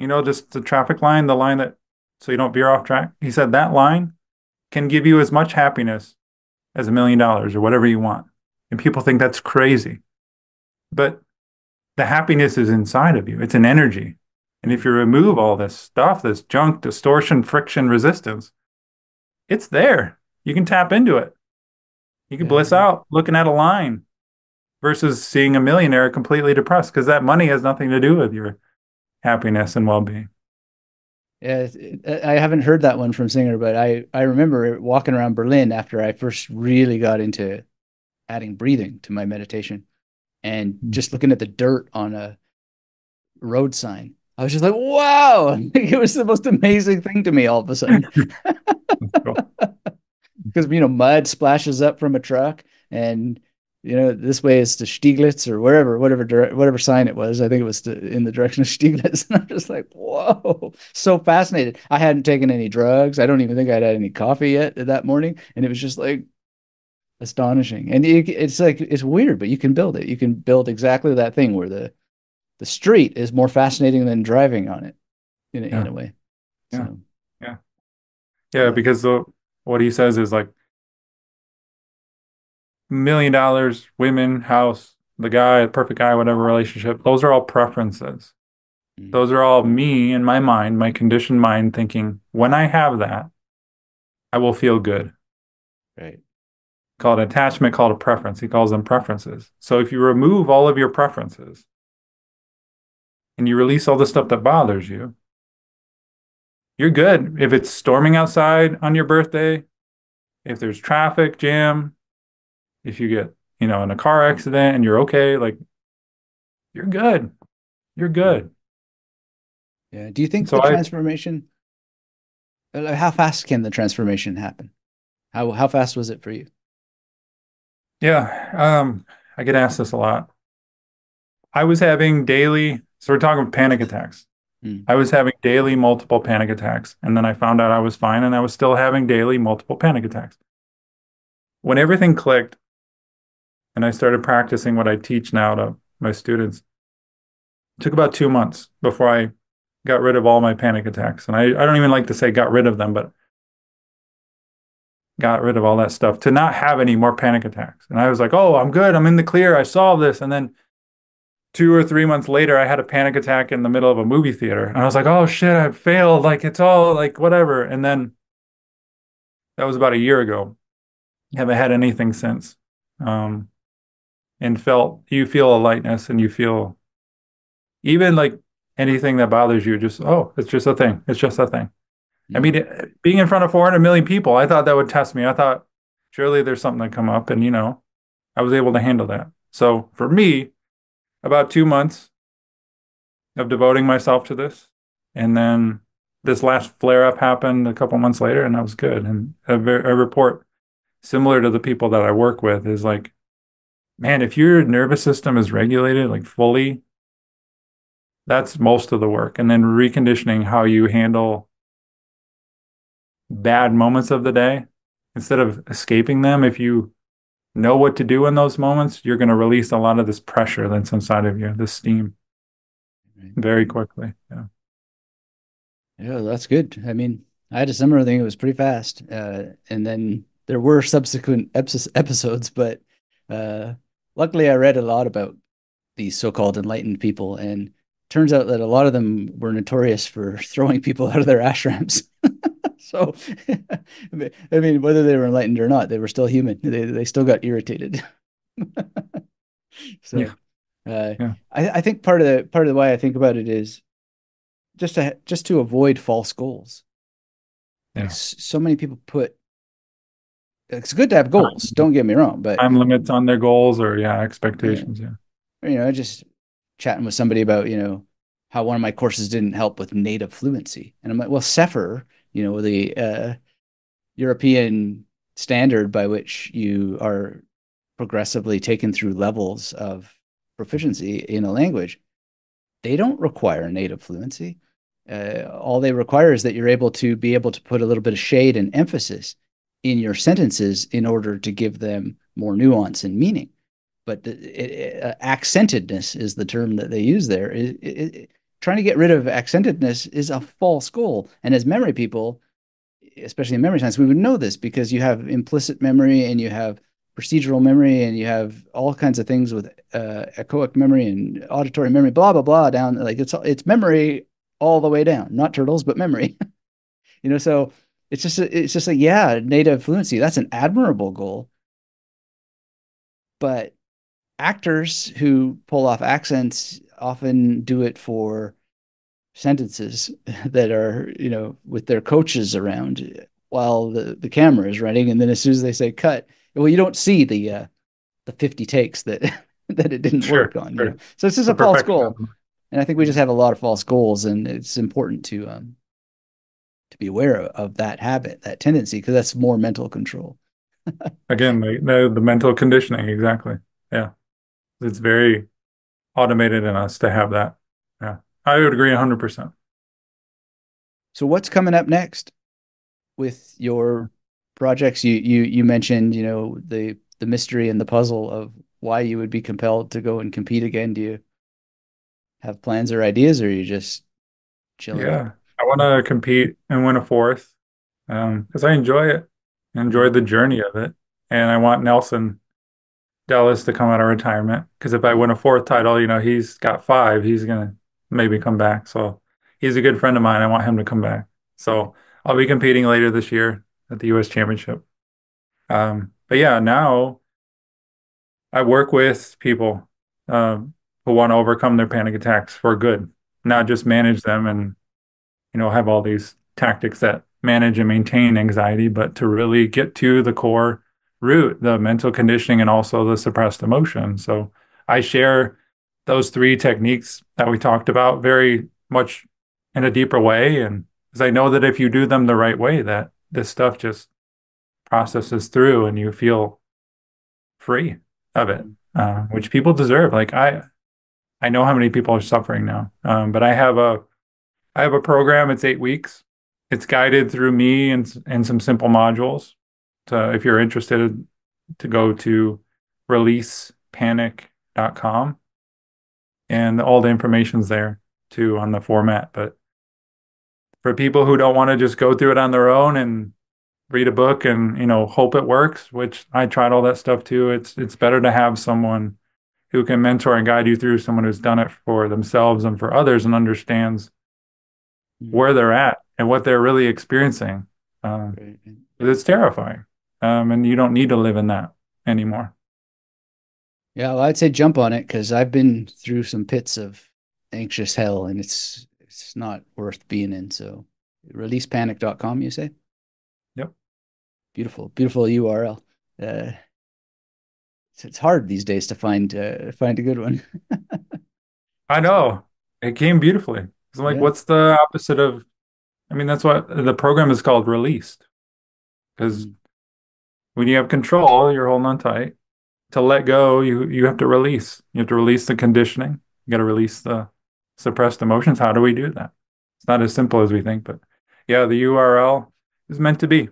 you know, just the traffic line, the line that, so you don't veer off track. He said that line can give you as much happiness as $1 million or whatever you want. And people think that's crazy. But the happiness is inside of you. It's an energy. And if you remove all this stuff, this junk, distortion, friction, resistance, it's there. You can tap into it. You can bliss out looking at a line versus seeing a millionaire completely depressed, because that money has nothing to do with your happiness and well-being. Yeah, I haven't heard that one from Singer, but I remember walking around Berlin after I first really got into adding breathing to my meditation, and just looking at the dirt on a road sign. I was just like, wow, it was the most amazing thing to me all of a sudden. Because, you know, mud splashes up from a truck and, you know, this way is to Stieglitz or wherever, whatever sign it was. I think it was in the direction of Stieglitz. And I'm just like, whoa, so fascinated. I hadn't taken any drugs. I don't even think I'd had any coffee yet that morning. And it was just like astonishing. And it's like, it's weird, but you can build it. You can build exactly that thing where the street is more fascinating than driving on it in a way. Yeah. So, yeah. Because what he says is like, $1 million, women, house, the guy, perfect guy, whatever relationship, those are all preferences. Those are all me and my mind, my conditioned mind thinking, when I have that, I will feel good. Right. Called attachment, called a preference. He calls them preferences. So if you remove all of your preferences, and you release all the stuff that bothers you, you're good. If it's storming outside on your birthday, if there's traffic jam, if you get, you know, in a car accident and you're okay, like, you're good. You're good. Yeah. Do you think so? How fast can the transformation happen? How fast was it for you? Yeah. I get asked this a lot. I was having daily... So we're talking panic attacks. I was having daily multiple panic attacks. And then I found out I was fine, and I was still having daily multiple panic attacks. When everything clicked and I started practicing what I teach now to my students, it took about 2 months before I got rid of all my panic attacks. And I don't even like to say got rid of them, but got rid of all that stuff to not have any more panic attacks. And I was like, oh, I'm good. I'm in the clear. I solved this. And then 2 or 3 months later, I had a panic attack in the middle of a movie theater. And I was like, oh shit, I failed. Like, it's all like whatever. And then that was about a year ago. Haven't had anything since. And you feel a lightness, and you feel even like anything that bothers you, just, oh, it's just a thing. It's just a thing. I mean, being in front of 400 million people, I thought that would test me. I thought surely there's something that come up, and you know, I was able to handle that. So for me, about 2 months of devoting myself to this, and then this last flare-up happened a couple months later, and I was good. And a report similar to the people that I work with is like, man, if your nervous system is regulated like fully, that's most of the work. And then reconditioning how you handle bad moments of the day, instead of escaping them, if you know what to do in those moments, you're going to release a lot of this pressure that's inside of you, this steam, very quickly. Yeah, that's good. I mean, I had a similar thing. It was pretty fast. And then there were subsequent episodes, but luckily I read a lot about these so-called enlightened people, and turns out that a lot of them were notorious for throwing people out of their ashrams. So, I mean, whether they were enlightened or not, they were still human. They still got irritated. So, yeah. I think part of the way I think about it is just to avoid false goals. Yeah. Like, so many people put. It's good to have goals. Don't get me wrong, but time limits on their goals or expectations. Yeah. Or, I just chatting with somebody about how one of my courses didn't help with native fluency, and I'm like, well, Sefer. The European standard by which you are progressively taken through levels of proficiency in a language, they don't require native fluency. All they require is that you're able to put a little bit of shade and emphasis in your sentences in order to give them more nuance and meaning. But accentedness is the term that they use there. Trying to get rid of accentedness is a false goal. And as memory people, especially in memory science, we would know this because you have implicit memory and you have procedural memory and you have all kinds of things with echoic memory and auditory memory, blah, blah, blah, down. Like it's memory all the way down, not turtles, but memory. So it's just like, yeah, native fluency, that's an admirable goal. But actors who pull off accents often do it for sentences that are, with their coaches around while the camera is running. And then as soon as they say cut, well, you don't see the 50 takes that it didn't work on. Sure. So it's just a false goal. And I think we just have a lot of false goals, and it's important to be aware of that habit, that tendency, because that's more mental control. Again, the mental conditioning. Exactly. Yeah. It's very automated in us to have that. Yeah, I would agree 100%. So what's coming up next with your projects? You mentioned, the mystery and the puzzle of why you would be compelled to go and compete again. Do you have plans or ideas, or are you just chilling? Yeah, I want to compete and win a fourth because I enjoy it. I enjoy the journey of it. And I want Nelson Dallas to come out of retirement, because if I win a fourth title, he's got 5. He's going to maybe come back. So he's a good friend of mine. I want him to come back. So I'll be competing later this year at the US Championship. But yeah, now I work with people who want to overcome their panic attacks for good, not just manage them and, have all these tactics that manage and maintain anxiety, but to really get to the core root, the mental conditioning, and also the suppressed emotion. So I share those 3 techniques that we talked about very much in a deeper way. And because I know that if you do them the right way, that this stuff just processes through and you feel free of it, which people deserve. Like I know how many people are suffering now, but I have a program. It's 8 weeks. It's guided through me and some simple modules. So if you're interested, to go to releasepanic.com, and all the information's there too on the format. But for people who don't want to just go through it on their own and read a book and, hope it works, which I tried all that stuff too. It's better to have someone who can mentor and guide you through, someone who's done it for themselves and for others and understands where they're at and what they're really experiencing. It's terrifying. And you don't need to live in that anymore. Yeah, well, I'd say jump on it, because I've been through some pits of anxious hell, and it's not worth being in. So releasepanic.com, you say? Yep. Beautiful, beautiful URL. it's hard these days to find a good one. I know. It came beautifully. It's like, what's the opposite of, I mean, that's what the program is called, released. Because when you have control, you're holding on tight. To let go, you have to release. You have to release the conditioning. You got to release the suppressed emotions. How do we do that? It's not as simple as we think, but yeah, the URL is meant to be,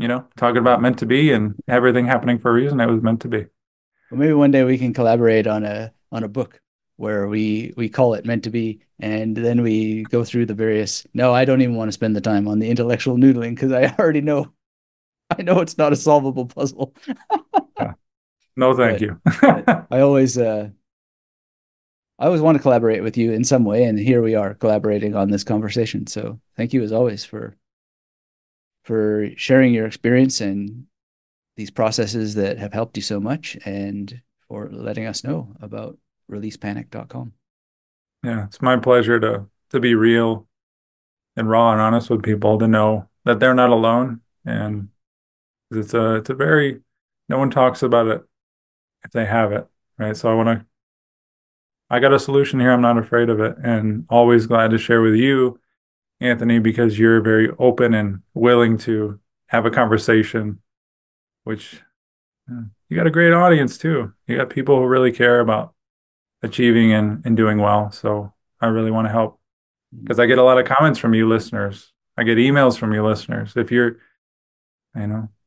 talking about meant to be and everything happening for a reason. It was meant to be. Well, maybe one day we can collaborate on a book where we call it meant to be, and then we go through the various, no, I don't even want to spend the time on the intellectual noodling because I already know. I know it's not a solvable puzzle. No, thank you. I always want to collaborate with you in some way, and here we are collaborating on this conversation. So thank you as always for sharing your experience and these processes that have helped you so much, and for letting us know about releasepanic.com. Yeah, it's my pleasure to be real and raw and honest with people, to know that they're not alone. And it's a very, no one talks about it if they have it, right? So I got a solution here. I'm not afraid of it, and always glad to share with you, Anthony, because you're very open and willing to have a conversation, which you got a great audience too. You got people who really care about achieving and doing well. So I really want to help, because I get a lot of comments from you listeners. I get emails from you listeners. If you're,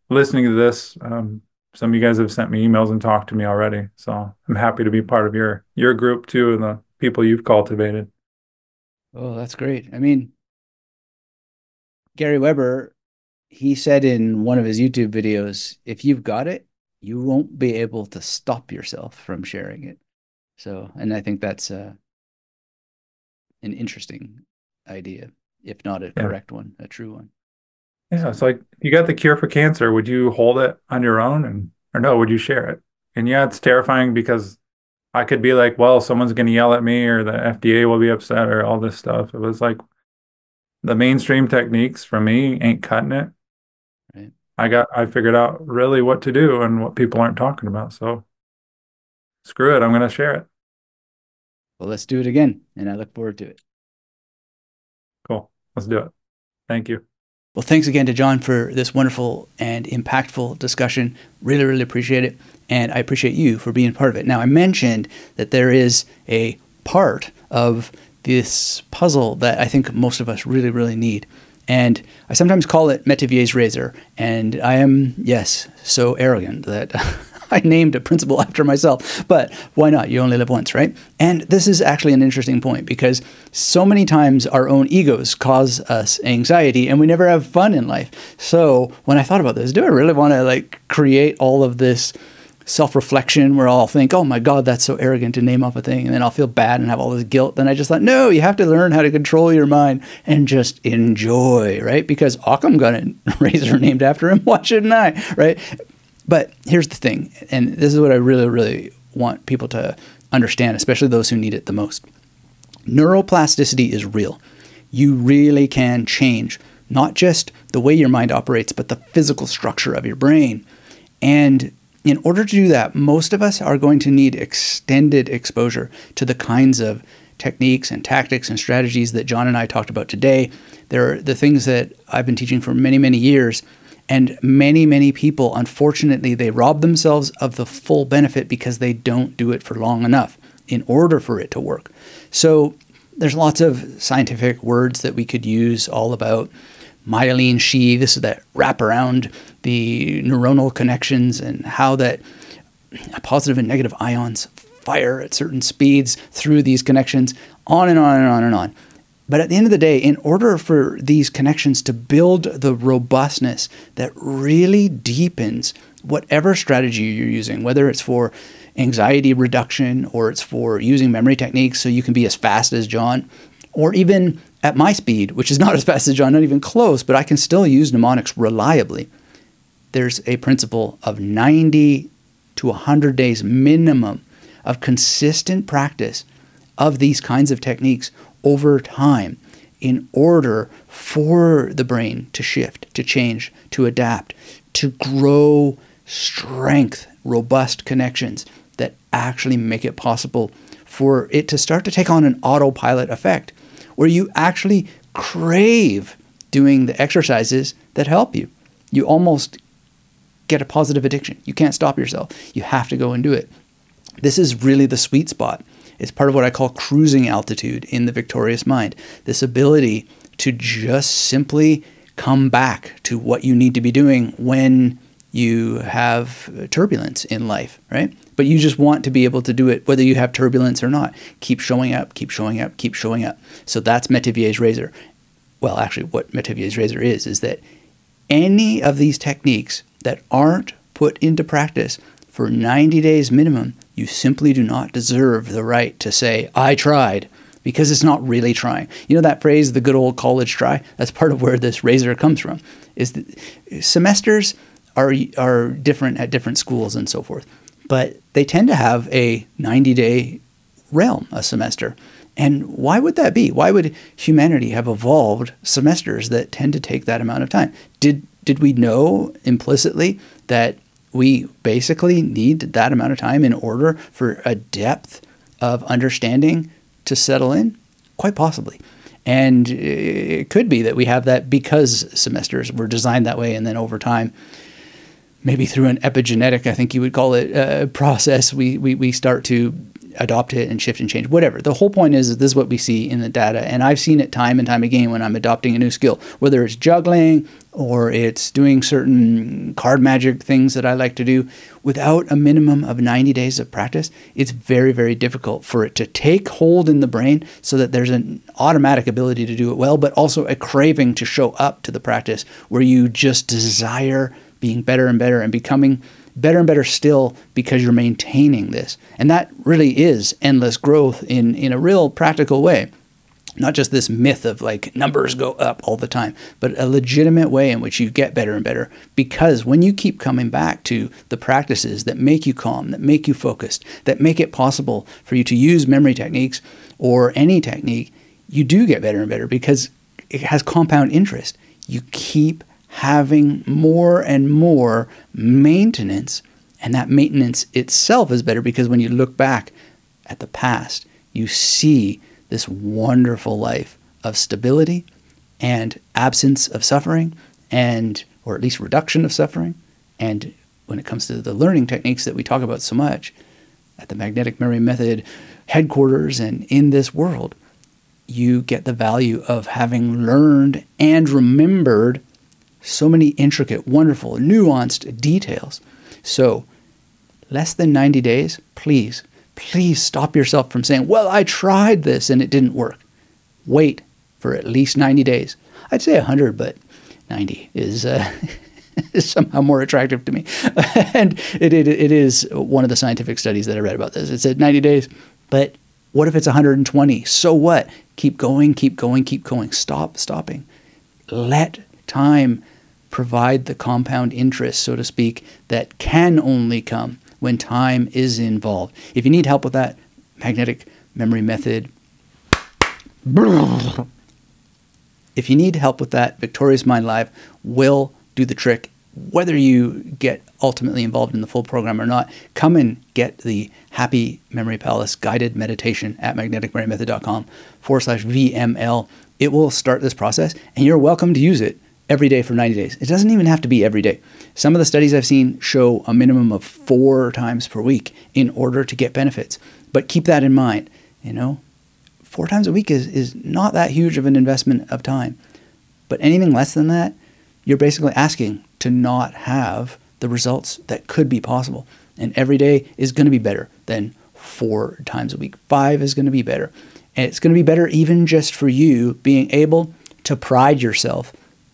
listening to this, some of you guys have sent me emails and talked to me already. So I'm happy to be part of your group too, and the people you've cultivated. Oh, that's great. I mean, Gary Weber, he said in one of his YouTube videos, if you've got it, you won't be able to stop yourself from sharing it. So, and I think that's an interesting idea, if not a correct one, a true one. Yeah, it's like, you got the cure for cancer. Would you hold it on your own, or no, would you share it? And yeah, it's terrifying, because I could be like, well, someone's going to yell at me, or the FDA will be upset, or all this stuff. It was like, the mainstream techniques for me ain't cutting it. Right. I figured out really what to do and what people aren't talking about. So screw it. I'm going to share it. Well, let's do it again. And I look forward to it. Cool. Let's do it. Thank you. Well, thanks again to John for this wonderful and impactful discussion. Really, really appreciate it. And I appreciate you for being part of it. Now, I mentioned that there is a part of this puzzle that I think most of us really, really need. And I sometimes call it Metivier's razor. And I am, yes, so arrogant that I named a principle after myself. But why not? You only live once, right? And this is actually an interesting point, because so many times our own egos cause us anxiety and we never have fun in life. So when I thought about this, do I really want to create all of this self-reflection where I'll think, oh my God, that's so arrogant to name off a thing, and then I'll feel bad and have all this guilt? Then I just thought, no, you have to learn how to control your mind and just enjoy, right? Because Occam got a razor named after him. Why shouldn't I, right? But here's the thing, and this is what I really, really want people to understand, especially those who need it the most. Neuroplasticity is real. You really can change not just the way your mind operates, but the physical structure of your brain. And in order to do that, most of us are going to need extended exposure to the kinds of techniques and tactics and strategies that John and I talked about today. They're the things that I've been teaching for many, many years. And many, many people, unfortunately, they rob themselves of the full benefit because they don't do it for long enough in order for it to work. So there's lots of scientific words that we could use all about myelin sheath. This is that wrap around the neuronal connections, and how that positive and negative ions fire at certain speeds through these connections, on and on and on and on. But at the end of the day, in order for these connections to build the robustness that really deepens whatever strategy you're using, whether it's for anxiety reduction, or it's for using memory techniques so you can be as fast as John, or even at my speed, which is not as fast as John, not even close, but I can still use mnemonics reliably, there's a principle of 90 to 100 days minimum of consistent practice of these kinds of techniques over time, in order for the brain to shift, to change, to adapt, to grow strength, robust connections that actually make it possible for it to start to take on an autopilot effect, where you actually crave doing the exercises that help you. You almost get a positive addiction. You can't stop yourself. You have to go and do it. This is really the sweet spot. It's part of what I call cruising altitude in the victorious mind. This ability to just simply come back to what you need to be doing when you have turbulence in life, right? But you just want to be able to do it whether you have turbulence or not. Keep showing up, keep showing up, keep showing up. So that's Metivier's razor. Well, actually what Metivier's razor is that any of these techniques that aren't put into practice for 90 days minimum, you simply do not deserve the right to say, I tried, because it's not really trying. You know that phrase, the good old college try? That's part of where this razor comes from, is that semesters are different at different schools and so forth, but they tend to have a 90-day realm, a semester. And why would that be? Why would humanity have evolved semesters that tend to take that amount of time? Did we know implicitly that we basically need that amount of time in order for a depth of understanding to settle in? Quite possibly. And it could be that we have that because semesters were designed that way, and then over time, maybe through an epigenetic, I think you would call it, process, we start to adopt it and shift and change, whatever. The whole point is that this is what we see in the data. And I've seen it time and time again when I'm adopting a new skill, whether it's juggling or it's doing certain card magic things that I like to do. Without a minimum of 90 days of practice, it's very, very difficult for it to take hold in the brain so that there's an automatic ability to do it well, but also a craving to show up to the practice where you just desire being better and better and becoming better and better still, because you're maintaining this. And that really is endless growth in a real practical way. Not just this myth of like numbers go up all the time, but a legitimate way in which you get better and better, because when you keep coming back to the practices that make you calm, that make you focused, that make it possible for you to use memory techniques or any technique, you do get better and better because it has compound interest. You keep having more and more maintenance, and that maintenance itself is better, because when you look back at the past, you see this wonderful life of stability and absence of suffering, and or at least reduction of suffering. And when it comes to the learning techniques that we talk about so much at the Magnetic Memory Method headquarters and in this world, you get the value of having learned and remembered so many intricate, wonderful, nuanced details. So less than 90 days, please, please stop yourself from saying, well, I tried this and it didn't work. Wait for at least 90 days. I'd say 100, but 90 is somehow more attractive to me. And it is one of the scientific studies that I read about this. It said 90 days, but what if it's 120? So what? Keep going, keep going, keep going. Stop stopping. Let time provide the compound interest, so to speak, that can only come when time is involved. If you need help with that, Magnetic Memory Method. If you need help with that, Victorious Mind Live will do the trick, whether you get ultimately involved in the full program or not. Come and get the Happy Memory Palace guided meditation at magneticmerrymethod.com/VML. It will start this process, and you're welcome to use it every day for 90 days. It doesn't even have to be every day. Some of the studies I've seen show a minimum of 4 times per week in order to get benefits. But keep that in mind. You know, 4 times a week is not that huge of an investment of time. But anything less than that, you're basically asking to not have the results that could be possible. And every day is going to be better than 4 times a week. 5 is going to be better. And it's going to be better even just for you being able to pride yourself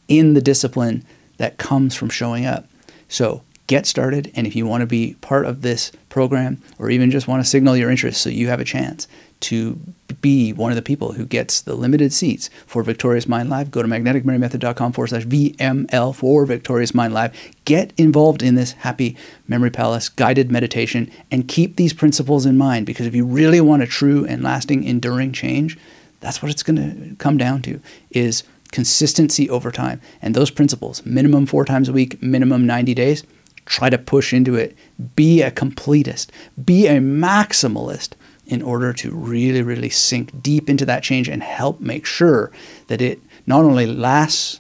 in the discipline that comes from showing up. So get started. And if you want to be part of this program, or even just want to signal your interest so you have a chance to be one of the people who gets the limited seats for Victorious Mind Live, go to magneticmerrymethod.com/VML for Victorious Mind Live. Get involved in this Happy Memory Palace guided meditation, and keep these principles in mind, because if you really want a true and lasting enduring change, that's what it's going to come down to, is consistency over time. And those principles, minimum 4 times a week, minimum 90 days, Try to push into it. Be a completist. Be a maximalist in order to really, really sink deep into that change and help make sure that it not only lasts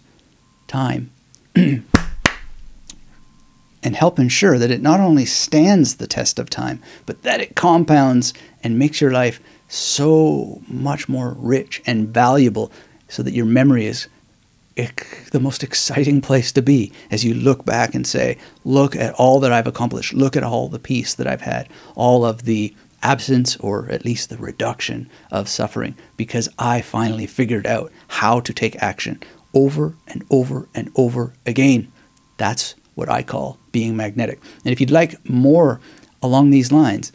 time, and help ensure that it not only stands the test of time, but that it compounds and makes your life so much more rich and valuable, so that your memory is the most exciting place to be as you look back and say, look at all that I've accomplished, look at all the peace that I've had, all of the absence or at least the reduction of suffering, because I finally figured out how to take action over and over and over again. That's what I call being magnetic. And if you'd like more along these lines,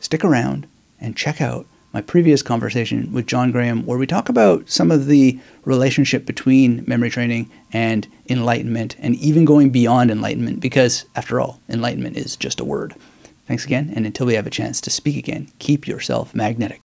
stick around and check out my previous conversation with John Graham, where we talk about some of the relationship between memory training and enlightenment, and even going beyond enlightenment, because after all, enlightenment is just a word. Thanks again, and until we have a chance to speak again, keep yourself magnetic.